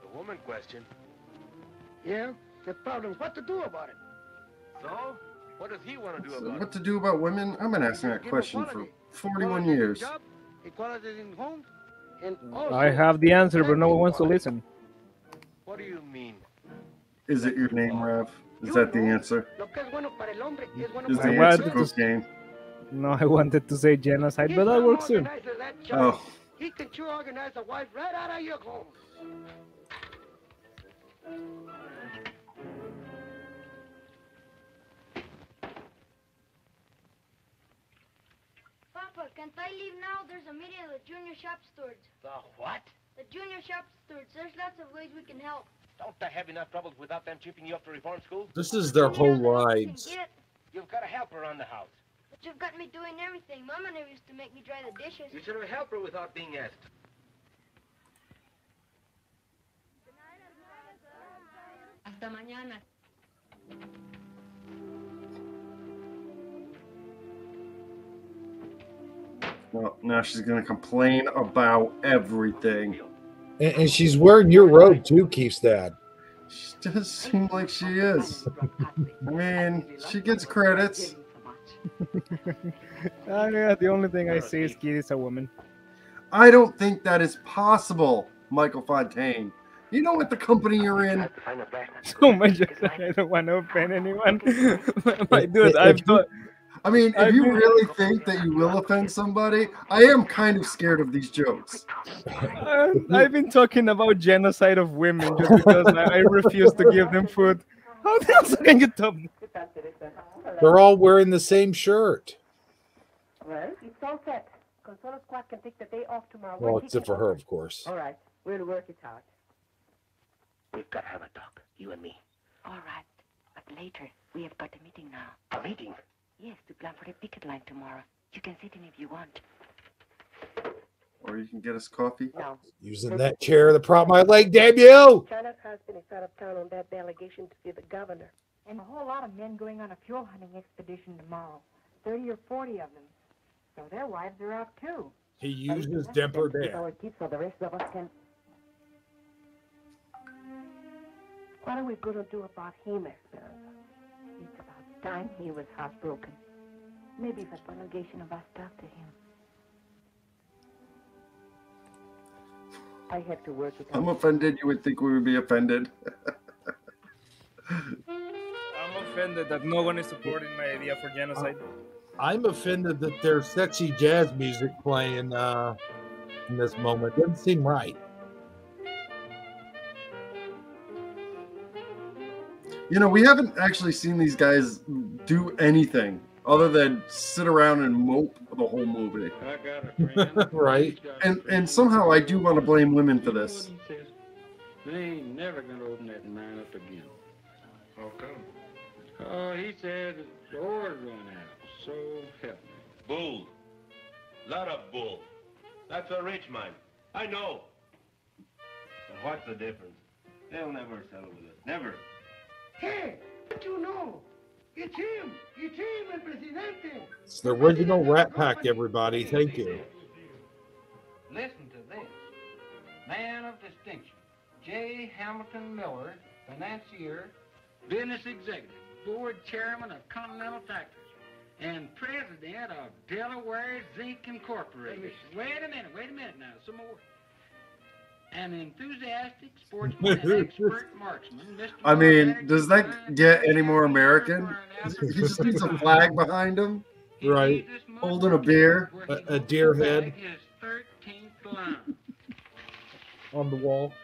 The woman question? Yeah, the problem. What to do about it? So, what does he want to do about it? What to do about women? I've been asking that question for 41 years. I have the answer, but no one wants to listen. What do you mean? Is it your name, Rev? Is that the answer? Is the answer cocaine? No, I wanted to say genocide, but that works soon. Oh. He can organize a wife right out of your home. Papa, can't I leave now? There's a meeting at the junior shop stores. The what? The junior shop stores. There's lots of ways we can help. Don't they have enough trouble without them chipping you up to reform school? This is their whole lives. You've got a helper on the house. But you've got me doing everything. Mama never used to make me dry the dishes. You should have a helper without being asked. Hasta mañana. Well, now she's going to complain about everything. And she's wearing your robe too, Keith's dad. She does seem like she is. I mean, she gets credits. The only thing I see is Keith is a woman. I don't think that is possible, Michael Fontaine. You know what the company you're in. So much. I don't want to offend anyone. Dude, I've thought. I mean, if you really think that you will offend somebody, I am kind of scared of these jokes. I've been talking about genocide of women just because I refuse to give them food. How the hell can you tell me? They're all wearing the same shirt. Well, it's all set. Consola's squad can take the day off tomorrow. Well, except for her, of course. All right, we'll work it out. We've got to have a talk, you and me. All right, but later. We have got a meeting now. A meeting? Yes, to plan for a picket line tomorrow. You can sit in if you want. Or you can get us coffee. No. Using that chair to prop my leg, damn you! China's husband is out of town on that delegation to see the governor. And a whole lot of men going on a fuel hunting expedition tomorrow. 30 or 40 of them. So their wives are out too. He uses Demper Dam. So the rest of us can... What are we going to do about him, Esperanza? It's about time he was heartbroken. Maybe the delegation of us talked to him. I have to work it out. I'm offended. You would think we would be offended. I'm offended that no one is supporting my idea for genocide. I'm offended that there's sexy jazz music playing in this moment. Doesn't seem right. You know, we haven't actually seen these guys do anything other than sit around and mope the whole movie. I got a right? And somehow I do want to blame women for this. They ain't never going to open that mine up again. How come? Oh, he said the oil's run out. So help me. Bull. Lot of bull. That's a rich mine. I know. But what's the difference? They'll never settle with us. Never. Hey, what do you know? It's him. It's him, El Presidente. It's the original Rat Pack, everybody. Thank you. Listen to this. Man of distinction. J. Hamilton Miller, financier, business executive, board chairman of Continental Factors, and president of Delaware Zinc Incorporated. Wait a minute now. Some more. An enthusiastic sportsman and expert marksman, Mr. I mean, does that get any more American? He just needs a flag behind him, right? Holding a beer, a deer head on the wall.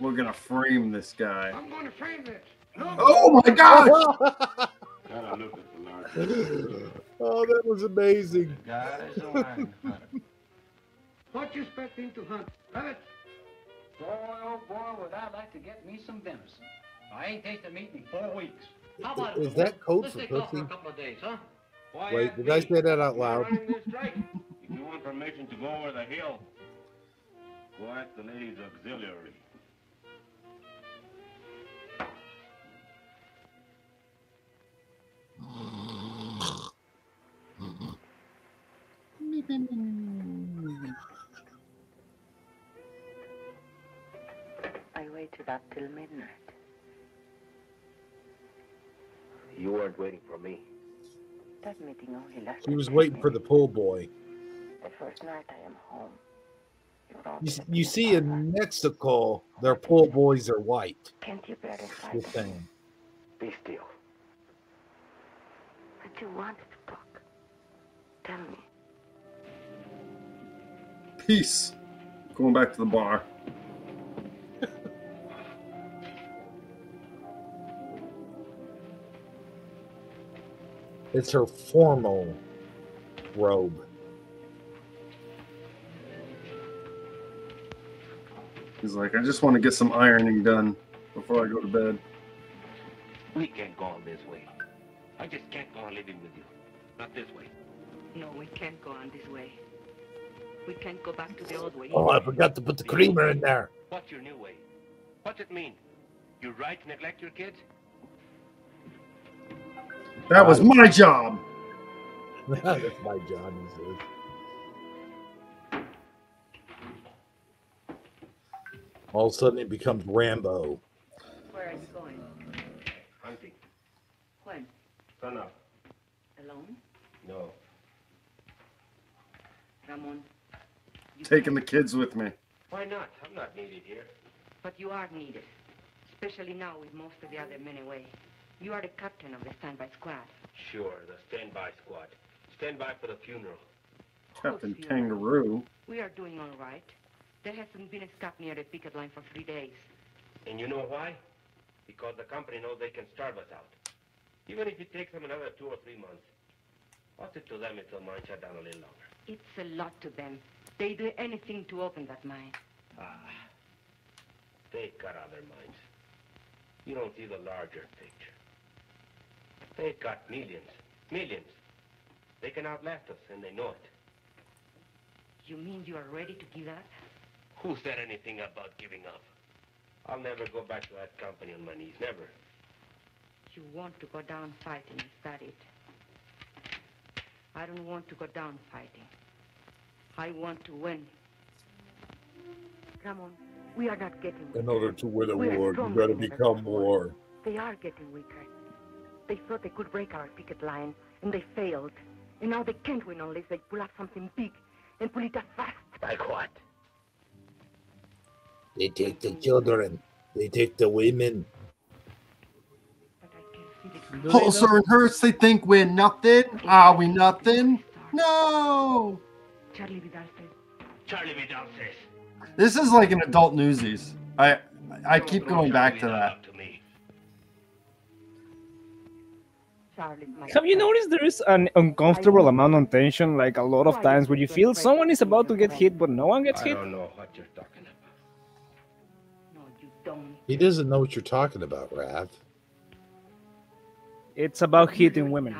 We're gonna frame this guy. I'm gonna frame this. No. Oh my gosh! Oh, that was amazing. What you expecting to hunt? Rabbit? Boy, oh boy, would I like to get me some venison. I ain't tasted meat in 4 weeks. How about is that cold for pussy? Huh? Wait, did I say that out loud? If you want permission to go over the hill, go ask the ladies' auxiliary. I waited up till midnight. You weren't waiting for me. That meeting only lasted. He was waiting for the pool boy. The first night I am home. You see, in Mexico, their pool boys are white. Can't you verify the thing? Be still. But you wanted to talk. Tell me. Peace. Going back to the bar. It's her formal robe. He's like, I just want to get some ironing done before I go to bed. We can't go on this way. I just can't go on living with you. Not this way. No, we can't go on this way. We can't go back to the old way. Oh, I forgot to put the creamer in there. What's your new way? What's it mean? Your right to neglect your kids? That was my job. That's my job. All of a sudden, it becomes Rambo. Where are you going? Hunting. When? Sun up. Alone? No. Ramon. Taking the kids with me. Why not? I'm not needed here. But you are needed. Especially now with most of the other men away. You are the captain of the standby squad. Sure, the standby squad. Stand by for the funeral. Captain Kangaroo. We are doing all right. There hasn't been a stop near the picket line for 3 days. And you know why? Because the company knows they can starve us out. Even if it takes them another 2 or 3 months. What's it to them if the mine shut down a little longer? It's a lot to them. They do anything to open that mine. Ah, they got other mines. You don't see the larger picture. They've got millions, millions. They can outlast us, and they know it. You mean you are ready to give up? Who said anything about giving up? I'll never go back to that company on my knees, never. You want to go down fighting, is that it? I don't want to go down fighting. I want to win. Come on, we are not getting weaker. In order to win a war, you gotta become war. They are getting weaker. They thought they could break our picket line, and they failed. And now they can't win unless they pull out something big, and pull it up fast. Like what? They take the children. They take the women. Holster and Hurst, they think we're nothing. Are we nothing? No! Charlie Vidal says. Charlie Vidal says. This is like an adult Newsies. I keep going back to that. Have you noticed there is an uncomfortable amount of tension, like a lot of times when you feel someone is about to get hit, but no one gets hit? I don't know what you're talking about. No, you don't. He doesn't know what you're talking about, Rav. It's about hitting women.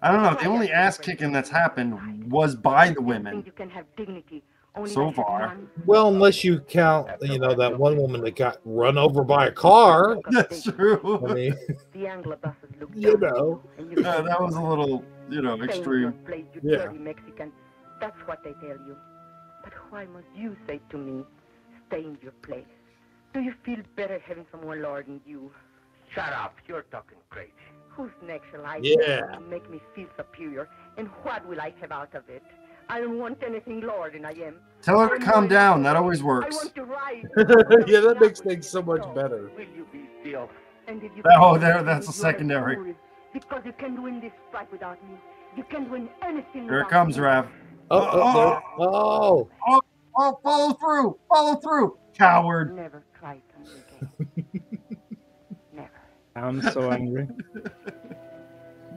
I don't know. The only ass kicking that's happened was by the women. You can have dignity so far. Well, unless you count, you know, that one woman that got run over by a car. That's true. I mean, you know, that was a little, you know, extreme. Yeah. That's what they tell you. But why must you say to me, stay in your place? Do you feel better having someone lording you? Shut up, you're talking crazy. Who's next shall I make me feel superior, and what will I have out of it? I don't want anything lower than I am. Tell her to calm down. That always works. I want to ride. Yeah, that makes things so much better. Will you be still? And if you that's a secondary. Because you can't win this fight without me. You can't win anything. Here it comes, Rav. Oh, follow through. Follow through. Coward. Never try to again. Never. I'm so angry.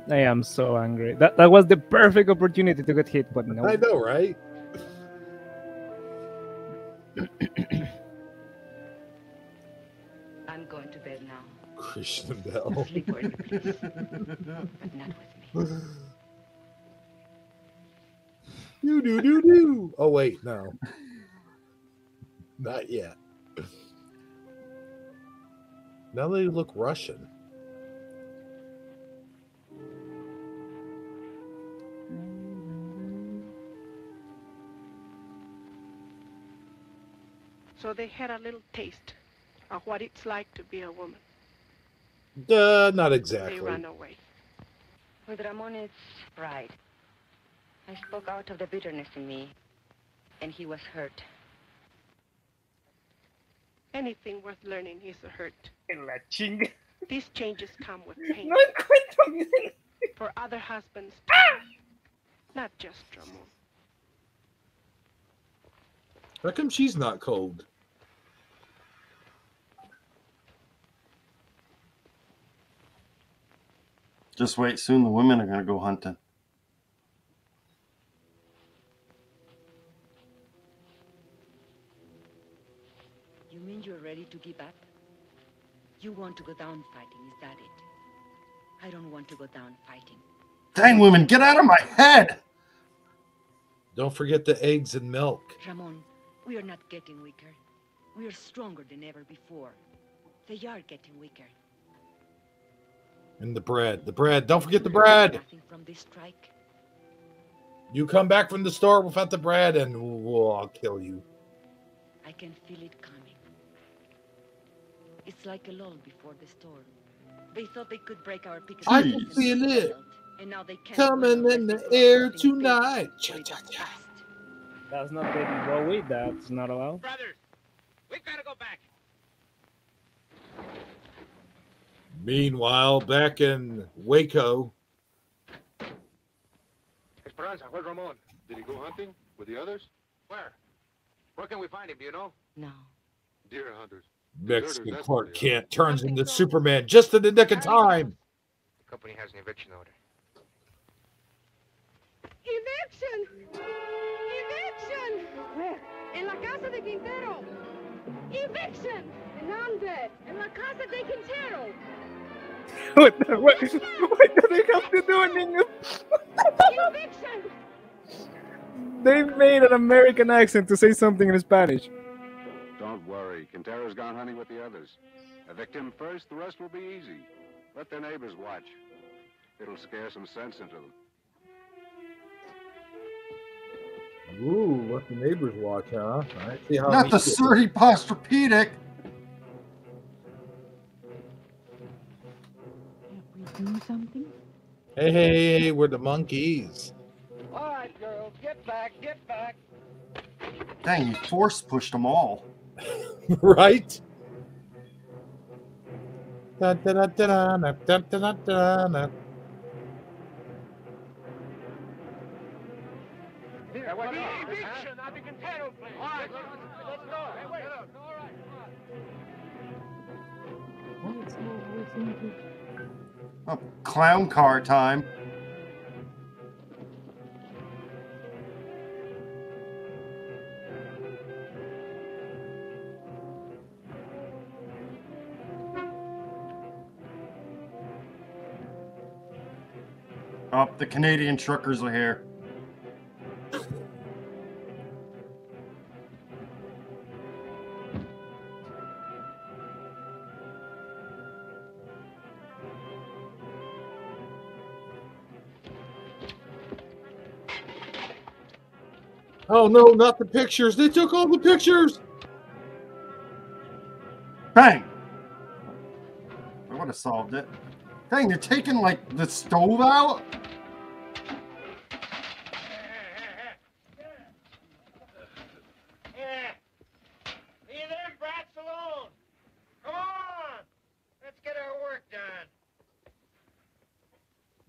I am so angry. That was the perfect opportunity to get hit, but no. I know, right? I'm going to bed now. Krishna Bell. Sleep where you please, but not with me. Do do do do. Oh wait, no, not yet. Now they look Russian. So they had a little taste of what it's like to be a woman. Not exactly. They ran away. With Ramon's pride. I spoke out of the bitterness in me, and he was hurt. Anything worth learning is a hurt. These changes come with pain. For other husbands, not just Ramon. How come she's not cold? Just wait. Soon the women are going to go hunting. You're ready to give up? You want to go down fighting, is that it? I don't want to go down fighting. Dang women, get out of my head! Don't forget the eggs and milk. Ramon, we are not getting weaker. We are stronger than ever before. They are getting weaker. And the bread, don't forget the bread! Nothing from this strike. You come back from the store without the bread and I'll kill you. I can feel it coming. It's like a lull before the storm. They thought they could break our picket. I can feel it. And now they can't. Coming in the air tonight. That's not good. Go with that. It's not allowed. Brothers, we've got to go back. Meanwhile, back in Waco. Esperanza, where's Ramon? Did he go hunting with the others? Where? Where can we find him? Do you know? No. Deer hunters. Mexican Clark Kent turns into Superman just in the nick of time. The company has an eviction order. Eviction! Eviction! Where? En la casa de Quintero. Eviction! En donde? En la casa de Quintero. What do they have to do in English? Eviction! They made an American accent to say something in Spanish. Don't worry. Quintero's gone hunting with the others. Evict him first, the rest will be easy. Let their neighbors watch. It'll scare some sense into them. Ooh, let the neighbors watch, huh? I see how not the Surrey Posturpedic! Can't we do something? Hey, hey, hey, we're the monkeys. All right, girls, get back, get back. Dang, you force pushed them all. Right? Da, da, da, da, da, da, da, da, da. Oh, clown car time. Oh, the Canadian truckers are here. Oh no, not the pictures. They took all the pictures. Bang. I would have solved it. Dang, they're taking like the stove out.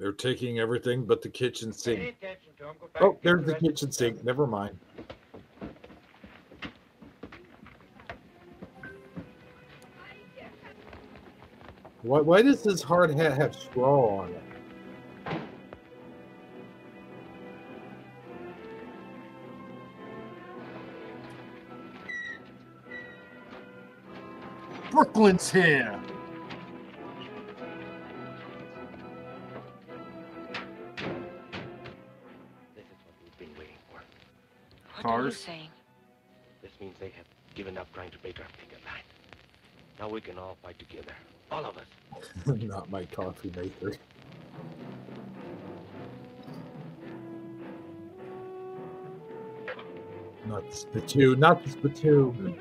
They're taking everything but the kitchen sink. Oh, there's the kitchen sink. Never mind. Why does this hard hat have straw on it? Brooklyn's here. This is what we've been waiting for. What are you saying? This means they have given up trying to break our picket line. Now we can all fight together. All of us. Not my coffee maker. Not the spittoon. Not the spittoon.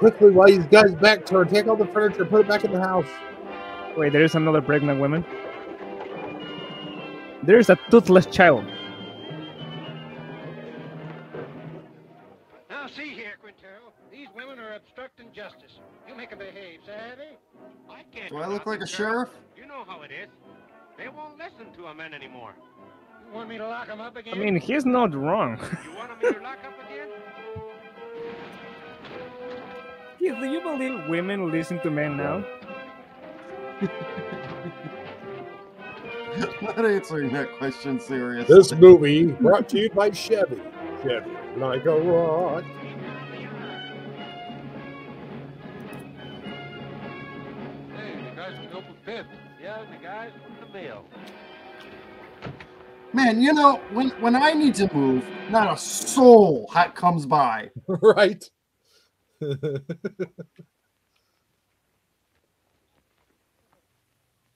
Quickly, while these guys back to her, take all the furniture, put it back in the house. Wait, there's another pregnant woman. There's a toothless child. Now see here, Quintero. These women are obstructing justice. You make them behave, savvy? I can't. Do I look like a sheriff? You know how it is. They won't listen to a man anymore. You want me to lock him up again? I mean, he's not wrong. You want me to lock up again? Do you believe women listen to men now? Not answering that question seriously. This movie brought to you by Chevy. Chevy, like a rock. Hey, the guys can open fifth. Yeah, the guys from the mail. Man, you know, when I need to move, not a soul comes by. Right.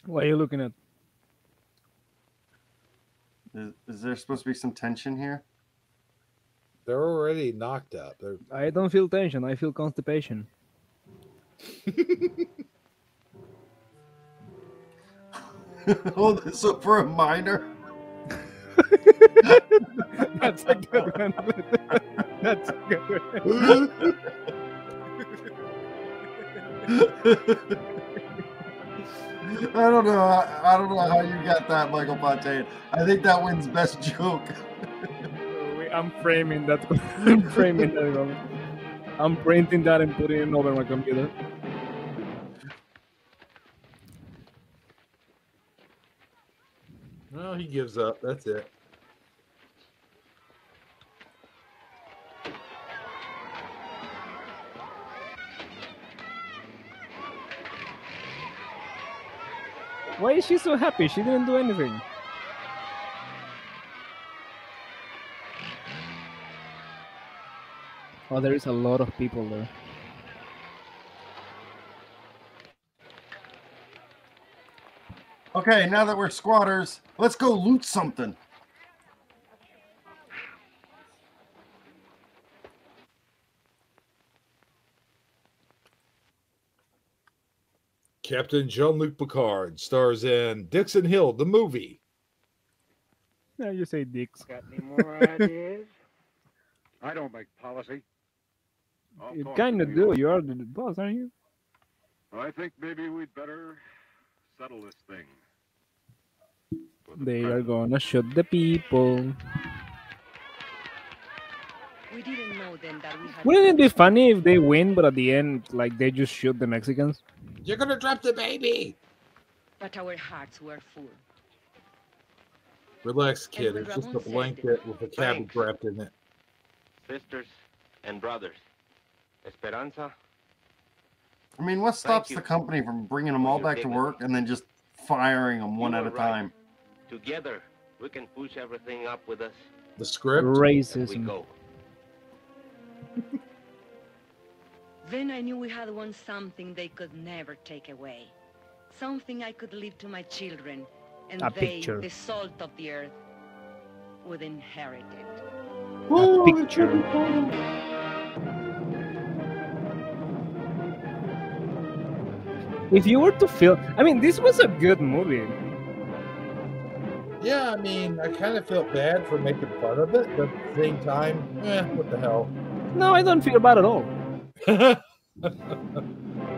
What are you looking at? Is there supposed to be some tension here? They're already knocked up. I don't feel tension. I feel constipation. Oh, this up for a minor? That's a good one. That's a good one. I don't know. I don't know how you got that, Michael Fontaine. I think that wins best joke. I'm framing that. I'm framing that. I'm printing that and putting it over my computer. Well, he gives up. That's it. Why is she so happy? She didn't do anything. Oh, there is a lot of people there. Okay, now that we're squatters, let's go loot something. Captain Jean-Luc Picard stars in Dixon Hill, the movie. Now you say Dix. Got any more ideas? I don't make policy. You kind of do. You are the boss, aren't you? Well, I think maybe we'd better settle this thing. They are gonna shoot the people. We didn't know then that we had. Wouldn't it be funny if they win, but at the end, like, they just shoot the Mexicans? You're gonna drop the baby! But our hearts were full. Relax, kid. It's just a blanket with a cabbage wrapped in it. Sisters and brothers. Esperanza. I mean, what stops the company from bringing them all back to work and then just firing them one at a time? Together, we can push everything up with us. The script? Racism. Then I knew we had won something they could never take away. Something I could leave to my children. And they, the salt of the earth, would inherit it. Oh, a picture. If you were to film... I mean, this was a good movie. Yeah, I mean, I kind of felt bad for making fun of it, but at the same time, what the hell? No, I don't feel bad at all.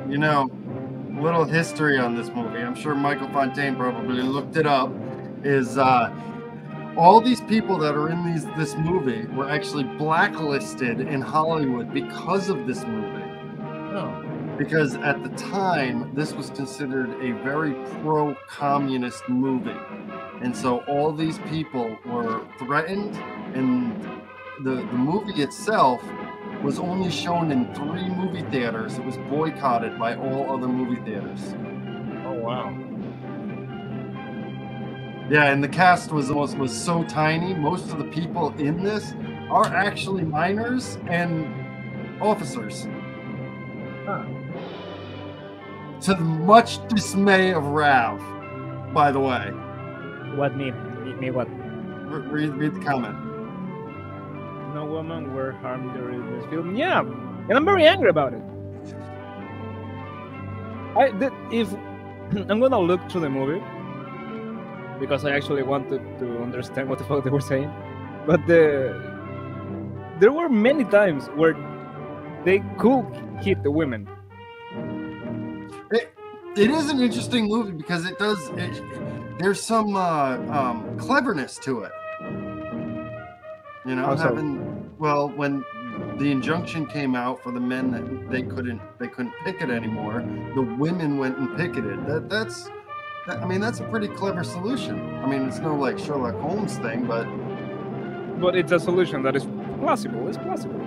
You know, little history on this movie. I'm sure Michael Fontaine probably looked it up. Is all these people that are in this movie were actually blacklisted in Hollywood because of this movie. Oh. Because at the time, this was considered a very pro-communist movie. And so all these people were threatened, and the movie itself was only shown in 3 movie theaters. It was boycotted by all other movie theaters. Oh, wow. Yeah, and the cast was so tiny. Most of the people in this are actually minors and officers. Huh. To the much dismay of Rav, by the way. What mean? Me what? Read the comment. No women were harmed during this film. Yeah, and I'm very angry about it. If I'm gonna look through the movie, because I actually wanted to understand what the fuck they were saying, but there were many times where they could hit the women. It is an interesting movie because it does. There's some cleverness to it. You know, when the injunction came out for the men that they couldn't picket anymore, the women went and picketed. That's a pretty clever solution. I mean, it's no like Sherlock Holmes thing, but it's a solution that is plausible. It's plausible.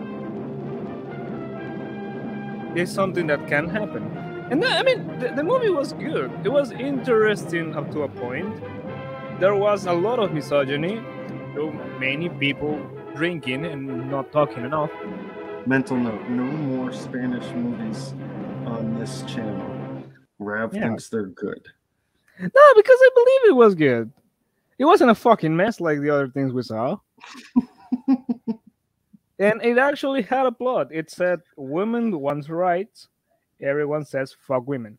It's something that can happen. And I mean, the movie was good. It was interesting up to a point. There was a lot of misogyny. So many people drinking and not talking enough. Mental note, no more Spanish movies on this channel. Rav thinks they're good. No, because I believe it was good. It wasn't a fucking mess like the other things we saw. And it actually had a plot. It said, women wants rights. Everyone says, fuck women.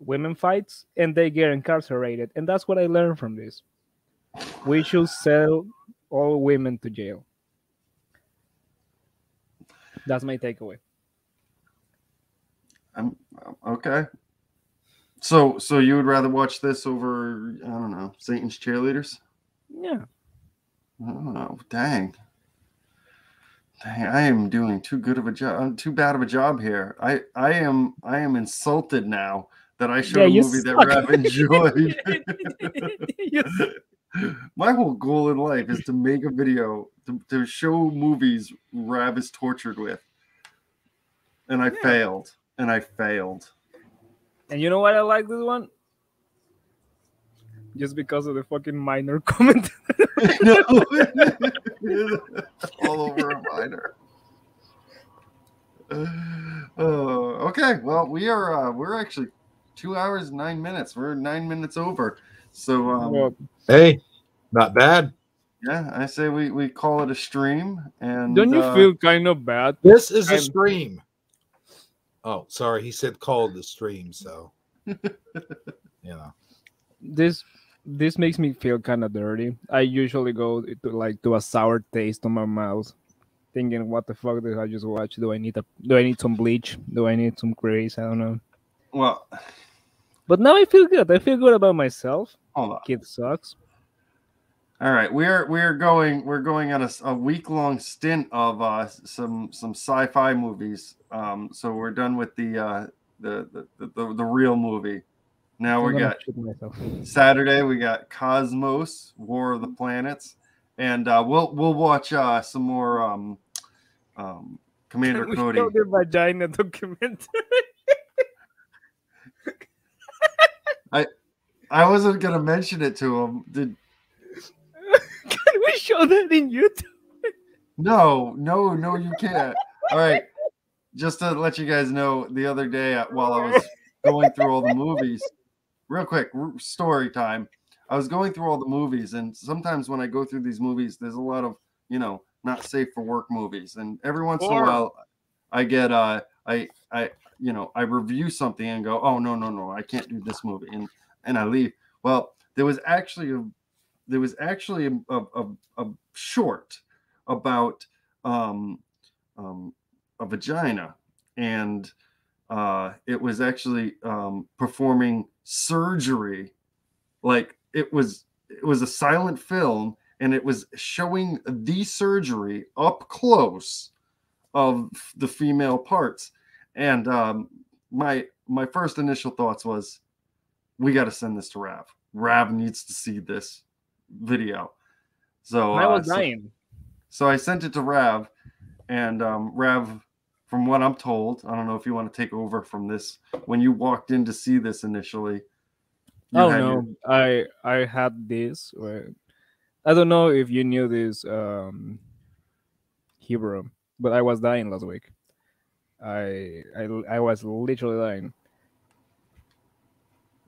Women fights, and they get incarcerated. And that's what I learned from this. We should sell all women to jail. That's my takeaway. Okay. So you would rather watch this over, I don't know, Satan's Cheerleaders? Yeah. I don't know. Dang. I am doing too good of a job, too bad of a job here. I am insulted now that I showed a movie that Rav enjoyed. My whole goal in life is to make a video to show movies Rav is tortured with, and I failed. And you know what? I like this one just because of the fucking minor comment. No. All over a minor. Okay, well, we are we're actually 2 hours and 9 minutes. We're 9 minutes over. So hey, not bad. Yeah, I say we call it a stream. And don't you feel kind of bad? This is a stream. Oh, sorry, he said call the stream, so you know. This makes me feel kind of dirty. I usually go to a sour taste on my mouth, thinking, "What the fuck did I just watch? Do I need some bleach? Do I need some grease? I don't know." Well, but now I feel good. I feel good about myself. Hold on, kid sucks. All right, we're going on a week-long stint of some sci-fi movies. So we're done with the real movie. Now we got Saturday. We got Cosmos, War of the Planets, and we'll watch some more Commander Cody. We vagina documentary. I wasn't gonna mention it to him. Can we show that in YouTube? No, you can't. All right, just to let you guys know, the other day while I was going through all the movies. Real quick, story time. I was going through all the movies, and sometimes when I go through these movies, there's a lot of, not safe for work movies. And every once in a while, I get, I review something and go, oh, no, I can't do this movie. And I leave. Well, There was actually a short about a vagina, and it was actually performing surgery. Like it was a silent film, and it was showing the surgery up close of the female parts. And my first initial thoughts was, we got to send this to Rav. Rav needs to see this video. So I was dying. So I sent it to Rav, and Rav, from what I'm told, I don't know if you want to take over from this. When you walked in to see this initially, oh no, I had this. Where, I don't know if you knew this, Hebrew, but I was dying last week. I was literally dying.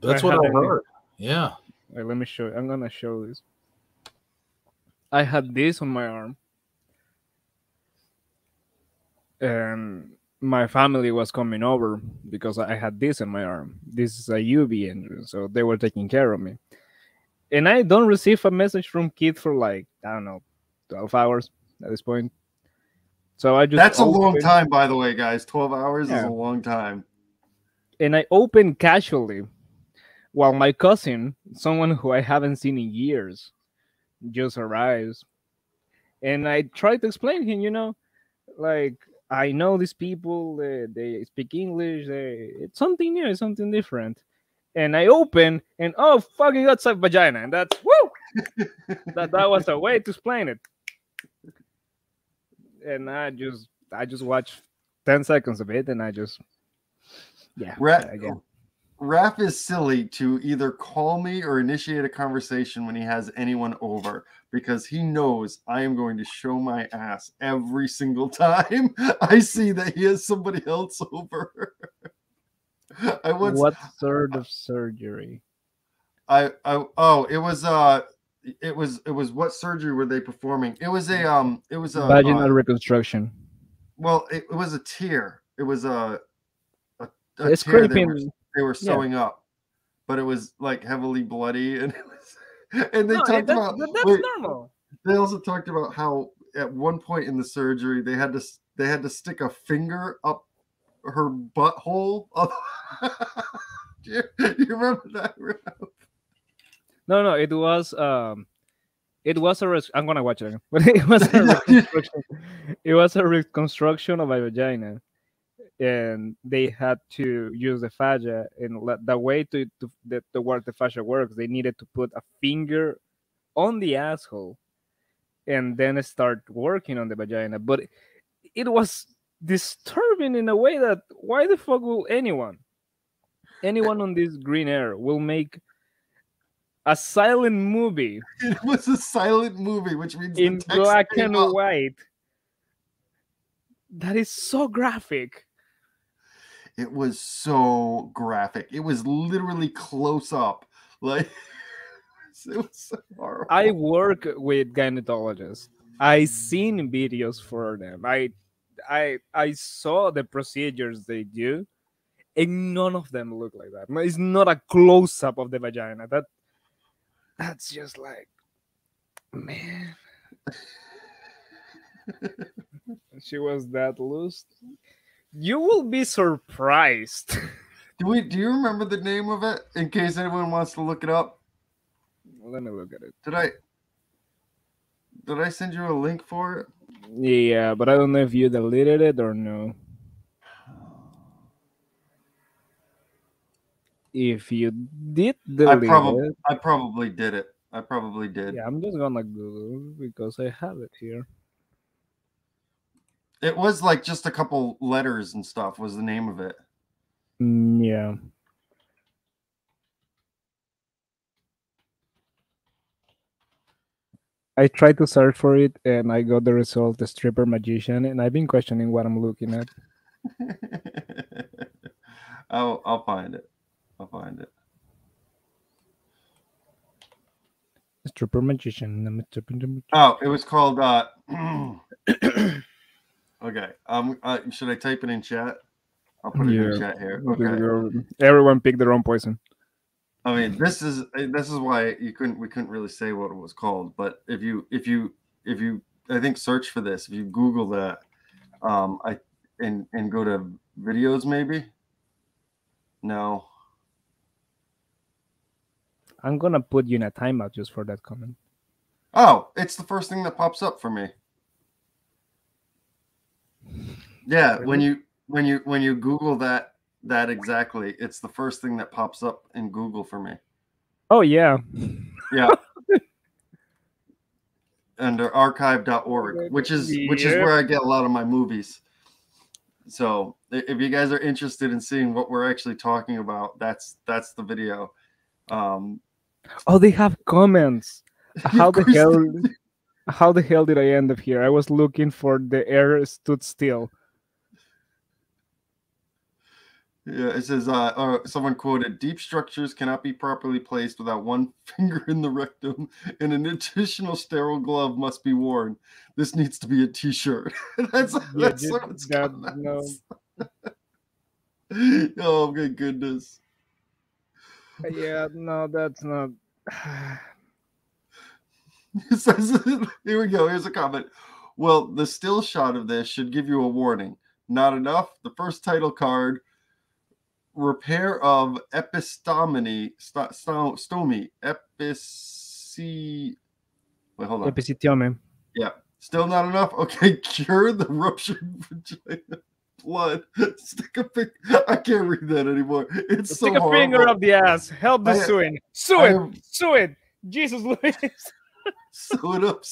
That's what I heard. Yeah. Wait, let me show you. I'm gonna show this. I had this on my arm, and my family was coming over because I had this in my arm. This is a UV injury, so they were taking care of me. And I don't receive a message from Keith for like, I don't know, 12 hours at this point. So I just that's a long time, by the way, guys. 12 hours is a long time. And I opened casually while my cousin, someone who I haven't seen in years, just arrives. And I tried to explain to him, you know, like, I know these people, they speak English, it's something new, it's something different. And I open, and oh, fucking got a vagina. And that's, woo! that was a way to explain it. And I just watched 10 seconds of it, and I just, yeah. Raph is silly to either call me or initiate a conversation when he has anyone over, because he knows I am going to show my ass every single time I see that he has somebody else over. What sort of surgery? It was what surgery were they performing? It was a vaginal reconstruction. Well, it was a tear. It was a tear they were sewing up, but it was like heavily bloody, and it was, and they talked about that's normal. They also talked about how at one point in the surgery they had to stick a finger up her butthole. Do you remember that? No, it was a. I'm gonna watch it again, but it was a reconstruction. It was a reconstruction of a vagina. And they had to use the fascia, and the way to work the fascia works, they needed to put a finger on the asshole and then start working on the vagina. But it was disturbing in a way that why the fuck will anyone on this green air will make a silent movie? It was a silent movie, which means in black and white. That is so graphic. It was so graphic. It was literally close up. Like, it was so horrible. I work with gynecologists. I seen videos for them. I saw the procedures they do, and none of them look like that. It's not a close up of the vagina. That's just like, man. She was that loose. You will be surprised. Do you remember the name of it? In case anyone wants to look it up. Let me look at it. Did I send you a link for it? Yeah, but I don't know if you deleted it or no. If you did delete it. I probably did it. I probably did. Yeah, I'm just gonna Google it because I have it here. It was like just a couple letters and stuff was the name of it. Yeah. I tried to search for it, and I got the result, the stripper magician, and I've been questioning what I'm looking at. I'll find it. I'll find it. Stripper magician. Oh, it was called... Okay. Should I type it in chat? I'll put it in chat here. Okay. Everyone picked their own poison. I mean, this is why we couldn't really say what it was called. But if you I think search for this, if you Google that, and go to videos, maybe. No. I'm gonna put you in a timeout just for that comment. Oh, it's the first thing that pops up for me. Yeah, really? when you Google that exactly, it's the first thing that pops up in Google for me. Oh yeah. Yeah. Under archive.org, which is where I get a lot of my movies. So if you guys are interested in seeing what we're actually talking about, that's the video. Oh, they have comments. How the hell did I end up here? I was looking for the air stood still. Yeah, it says someone quoted, deep structures cannot be properly placed without one finger in the rectum, and an additional sterile glove must be worn. This needs to be a t-shirt. that's what it's called. No. Oh my goodness. Yeah, no, that's not. It says, here we go. Here's a comment. Well, the still shot of this should give you a warning. Not enough. The first title card, repair of epicitiome. Yeah, still not enough. Okay, cure the ruptured vagina. Blood. Stick a finger. I can't read that anymore. It's so stick a horrible. Finger up the ass. Help the suing. Sue it. Jesus Louis. Sew it up.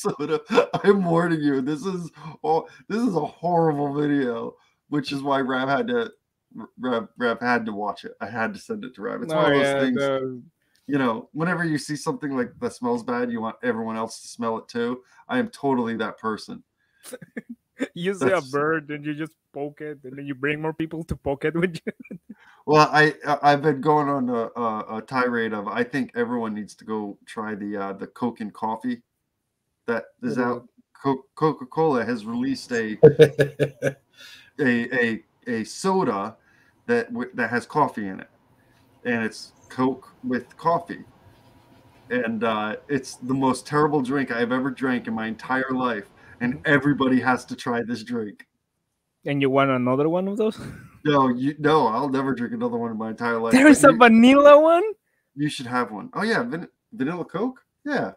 I'm warning you. This is a horrible video, which is why Rav had to watch it. I had to send it to Rav. It's one of those things. You know, whenever you see something like that smells bad, you want everyone else to smell it too. I am totally that person. You see a bird and you just poke it, and then you bring more people to poke it with you. Well, I've been going on a tirade of I think everyone needs to go try the Coke and coffee that is out. Coca-Cola has released a soda that has coffee in it, and it's Coke with coffee, and it's the most terrible drink I've ever drank in my entire life. And everybody has to try this drink. And you want another one of those? No, I'll never drink another one in my entire life. There's a vanilla one? You should have one. Oh, yeah, vanilla Coke? Yeah,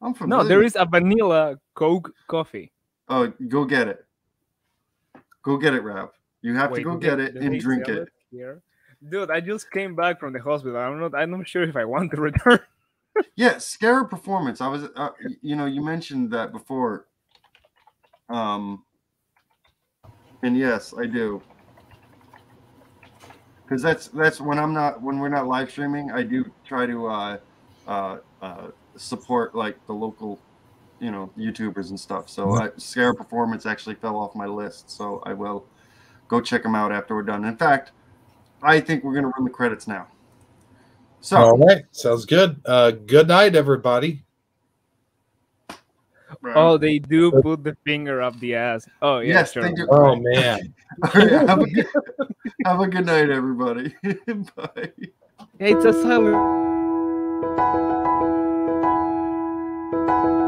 I'm familiar. No, there is a vanilla Coke coffee. Oh, go get it. Go get it, Rap. You have to go get it and drink it. Dude, I just came back from the hospital. I'm not sure if I want to return. Yeah, Scarab Performance. I was, you mentioned that before. And yes, I do, because that's when we're not live streaming, I do try to support like the local, YouTubers and stuff. So Scarab Performance actually fell off my list, so I will go check them out after we're done. In fact, I think we're gonna run the credits now. So all right, sounds good. Good night, everybody. Right. Oh, they do put the finger up the ass. Oh, yeah, yes, sure. Oh, man. Right, have a good night, everybody. Bye. Hey, it's a salute.